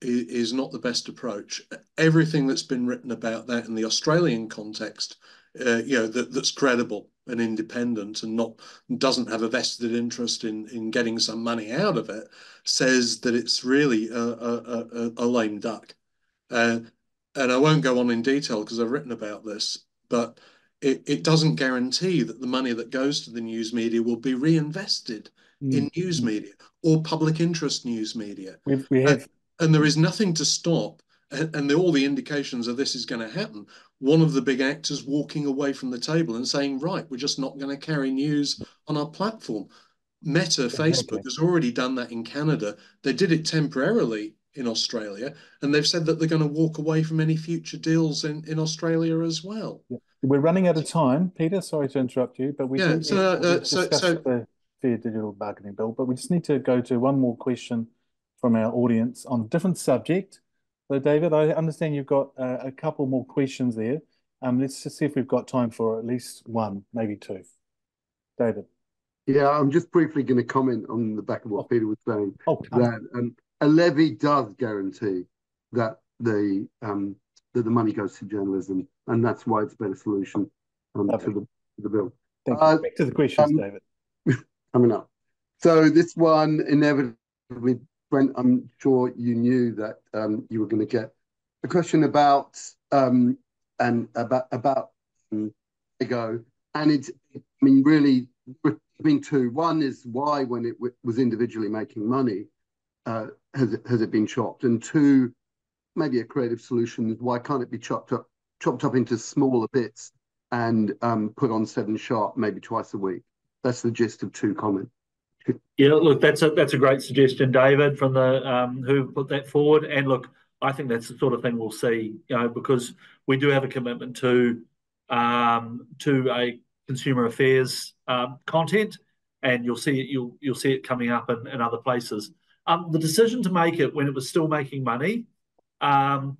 is, is not the best approach. Everything that's been written about that in the Australian context, uh, you know, that, that's credible and independent and not doesn't have a vested interest in, in getting some money out of it, says that it's really a, a, a, a lame duck. Uh, and I won't go on in detail because I've written about this, but it, it doesn't guarantee that the money that goes to the news media will be reinvested in news media or public interest news media. We've, we have, and, and there is nothing to stop, and, and the, all the indications of this is going to happen, one of the big actors walking away from the table and saying, right, we're just not going to carry news on our platform. Meta, Facebook, okay, has already done that in Canada. They did it temporarily in Australia, and they've said that they're going to walk away from any future deals in, in Australia as well. Yeah. We're running out of time, Peter, sorry to interrupt you, but we yeah, do so, need to uh, discuss so, so, the Fair Digital Bargaining Bill, but we just need to go to one more question from our audience on a different subject. So, David, I understand you've got uh, a couple more questions there. Um, let's just see if we've got time for at least one, maybe two. David. Yeah, I'm just briefly going to comment on the back of what oh. Peter was saying. Oh, that um, a levy does guarantee that the um, that the money goes to journalism, and that's why it's a better solution um, to, the, to the bill. Thank uh, you. Back to the questions, um, David. Coming up. So this one, inevitably, Brent, I'm sure you knew that um, you were going to get a question about um, and about about um, Lego, and it's, I mean, really, I mean, two. One is why, when it w was individually making money, uh, has it, has it been chopped? And two, maybe a creative solution is why can't it be chopped up, chopped up into smaller bits and um, put on Seven Sharp maybe twice a week? That's the gist of two comments. Yeah, look, that's a that's a great suggestion, David, from the um, who put that forward. And look, I think that's the sort of thing we'll see, you know, because we do have a commitment to um, to a consumer affairs um, content, and you'll see it you'll you'll see it coming up in, in other places. Um, the decision to make it when it was still making money, um,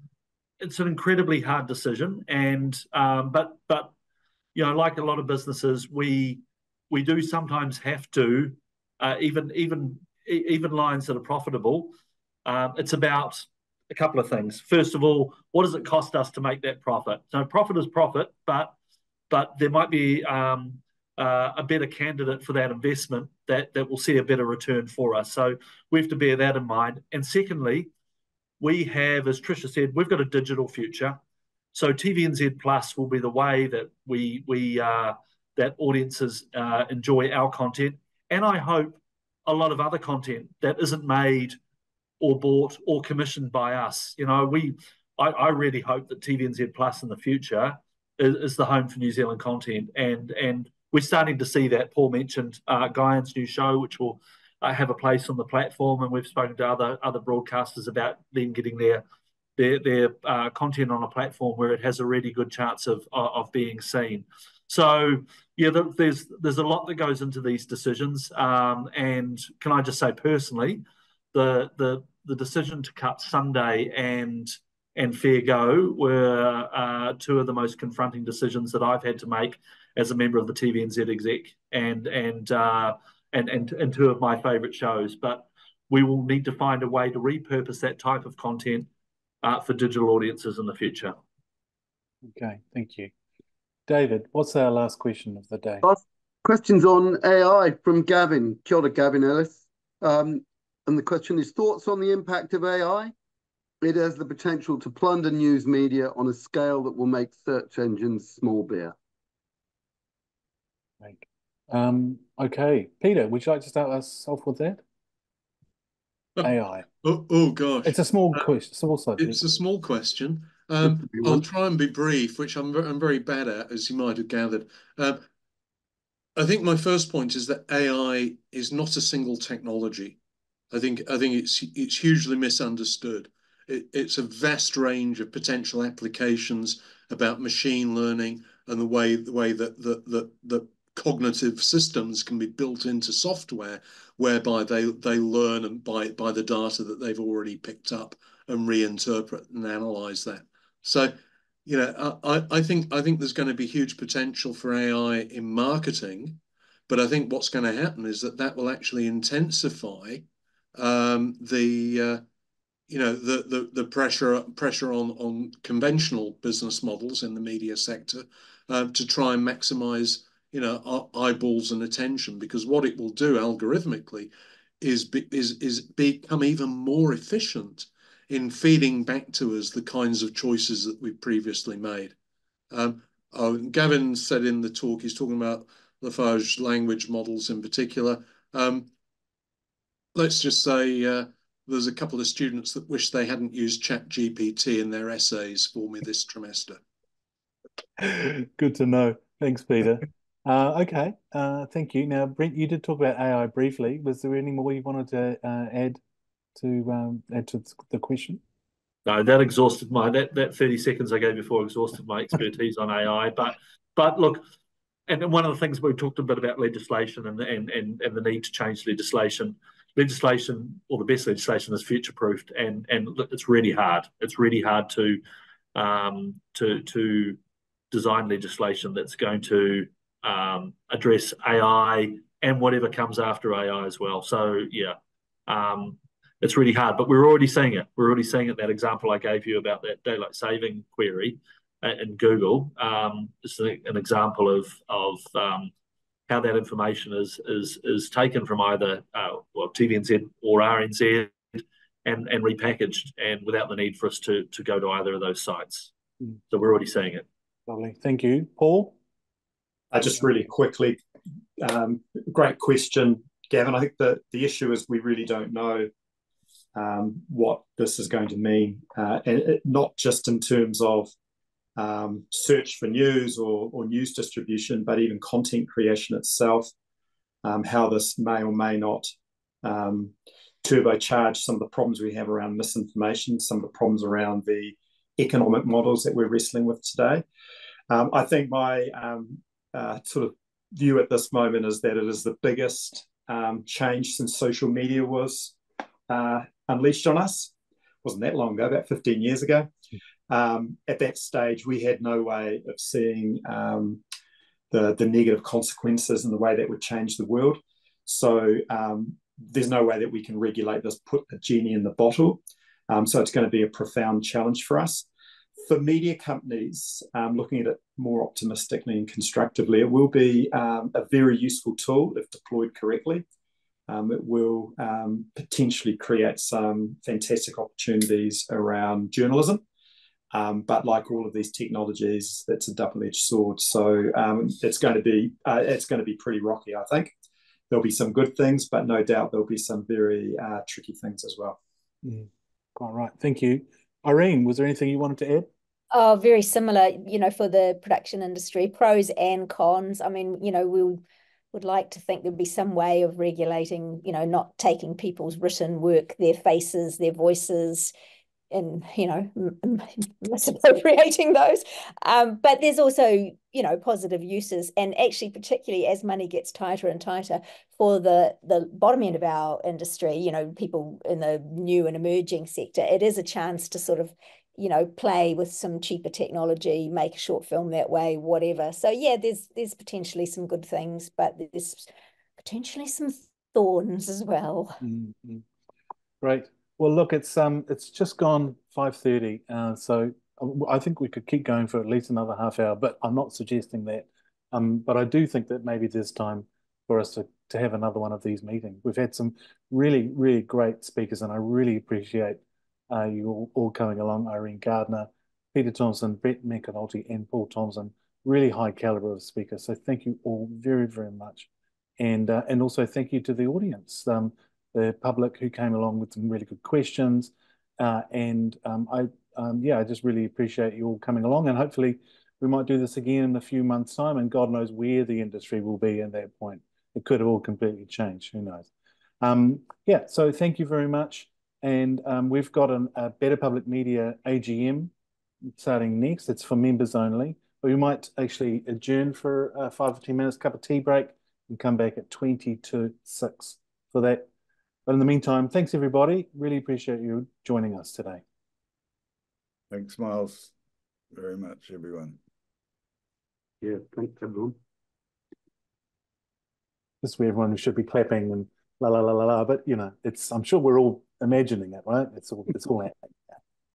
it's an incredibly hard decision, and um, but but you know, like a lot of businesses, we We do sometimes have to, uh, even even even lines that are profitable. Um, it's about a couple of things. First of all, what does it cost us to make that profit? So profit is profit, but but there might be um, uh, a better candidate for that investment that, that will see a better return for us. So we have to bear that in mind. And secondly, we have, as Tricia said, we've got a digital future. So T V N Z Plus will be the way that we we uh, that audiences uh, enjoy our content, and I hope a lot of other content that isn't made or bought or commissioned by us. You know, we I, I really hope that T V N Z Plus in the future is, is the home for New Zealand content, and and we're starting to see that. Paul mentioned uh, Guyan's new show, which will uh, have a place on the platform, and we've spoken to other other broadcasters about them getting their. their, their uh, content on a platform where it has a really good chance of, of, of being seen. So, yeah, there's, there's a lot that goes into these decisions. Um, and can I just say personally, the, the, the decision to cut Sunday and, and Fair Go were uh, two of the most confronting decisions that I've had to make as a member of the T V N Z exec, and, and, uh, and, and, and two of my favourite shows. But we will need to find a way to repurpose that type of content Uh, for digital audiences in the future. Okay, thank you. David, what's our last question of the day? Last question's on A I from Gavin. Kia ora, Gavin Ellis. Um, and the question is, thoughts on the impact of A I? It has the potential to plunder news media on a scale that will make search engines small beer. Right. Um, okay, Peter, would you like to start us off with that? A I. Oh, oh gosh, it's a small uh, question. Small subject. It's a small question. Um, I'll try and be brief, which I'm I'm very bad at, as you might have gathered. Uh, I think my first point is that A I is not a single technology. I think I think it's it's hugely misunderstood. It, it's a vast range of potential applications about machine learning and the way the way that that that that. cognitive systems can be built into software, whereby they they learn and by by the data that they've already picked up and reinterpret and analyze that. So, you know, I I think I think there's going to be huge potential for A I in marketing, but I think what's going to happen is that that will actually intensify um, the uh, you know the the the pressure pressure on on conventional business models in the media sector uh, to try and maximize, you know, eyeballs and attention, because what it will do algorithmically is be, is is become even more efficient in feeding back to us the kinds of choices that we've previously made. Um, oh, Gavin said in the talk, he's talking about Lafarge language models in particular. Um, let's just say uh, there's a couple of students that wish they hadn't used Chat G P T in their essays for me this trimester. Good to know. Thanks, Peter. Uh, okay, uh, thank you. Now, Brent, you did talk about A I briefly. Was there any more you wanted to uh, add to um, add to the question? No, that exhausted my that that thirty seconds I gave before exhausted my expertise on A I. But but look, and one of the things we talked a bit about legislation and and and, and the need to change legislation. Legislation, or the best legislation, is future proofed, and and it's really hard. It's really hard to um, to to design legislation that's going to Um, address A I and whatever comes after A I as well. So yeah, um, it's really hard, but we're already seeing it. We're already seeing it. That example I gave you about that daylight saving query in Google um, is an example of of um, how that information is is is taken from either uh, well T V N Z or R N Z and and repackaged, and without the need for us to to go to either of those sites. Mm. So we're already seeing it. Lovely, thank you, Paul. Uh, just really quickly, um, great question, Gavin. I think the, the issue is we really don't know um, what this is going to mean, uh, and it, not just in terms of um, search for news or, or news distribution, but even content creation itself, um, how this may or may not um, turbocharge some of the problems we have around misinformation, some of the problems around the economic models that we're wrestling with today. Um, I think my... Um, Uh, sort of view at this moment is that it is the biggest um, change since social media was uh, unleashed on us. It wasn't that long ago, about fifteen years ago. Um, at that stage, we had no way of seeing um, the, the negative consequences and the way that would change the world. So um, there's no way that we can regulate this, put the genie in the bottle. Um, so it's going to be a profound challenge for us. for media companies, um, looking at it more optimistically and constructively, it will be um, a very useful tool if deployed correctly. Um, it will um, potentially create some fantastic opportunities around journalism. Um, but like all of these technologies, that's a double-edged sword. So um, it's going to be uh, it's going to be pretty rocky, I think. There'll be some good things, but no doubt there'll be some very uh, tricky things as well. Mm. All right, thank you. Irene, was there anything you wanted to add? Oh, very similar, you know, for the production industry, pros and cons. I mean, you know, we would like to think there'd be some way of regulating, you know, not taking people's written work, their faces, their voices, and, you know, misappropriating those. Um, but there's also, you know, positive uses, and actually particularly as money gets tighter and tighter for the, the bottom end of our industry, you know, people in the new and emerging sector, it is a chance to sort of, you know, play with some cheaper technology, make a short film that way, whatever. So yeah, there's, there's potentially some good things, but there's potentially some thorns as well. Mm-hmm. Right. Well, look, it's um, it's just gone five thirty, uh, so I think we could keep going for at least another half hour, but I'm not suggesting that. Um, but I do think that maybe there's time for us to, to have another one of these meetings. We've had some really, really great speakers, and I really appreciate uh, you all, all coming along, Irene Gardner, Peter Thompson, Brett McAnulty, and Paul Thompson, really high calibre of speakers. So thank you all very, very much. And, uh, and also thank you to the audience. Um, the public who came along with some really good questions. Uh, and um, I, um, yeah, I just really appreciate you all coming along, and hopefully we might do this again in a few months' time, and God knows where the industry will be at that point. It could have all completely changed, who knows. Um, yeah, so thank you very much. And um, we've got an, a Better Public Media A G M starting next. It's for members only. But we might actually adjourn for uh, five or ten minutes, cup of tea break, and come back at twenty to six for that. But in the meantime, thanks everybody. Really appreciate you joining us today. Thanks, Miles, very much, everyone. Yeah, thanks, everyone. This is where everyone should be clapping and la la la la la. But you know, it's I'm sure we're all imagining it, right? It's all it's all happening.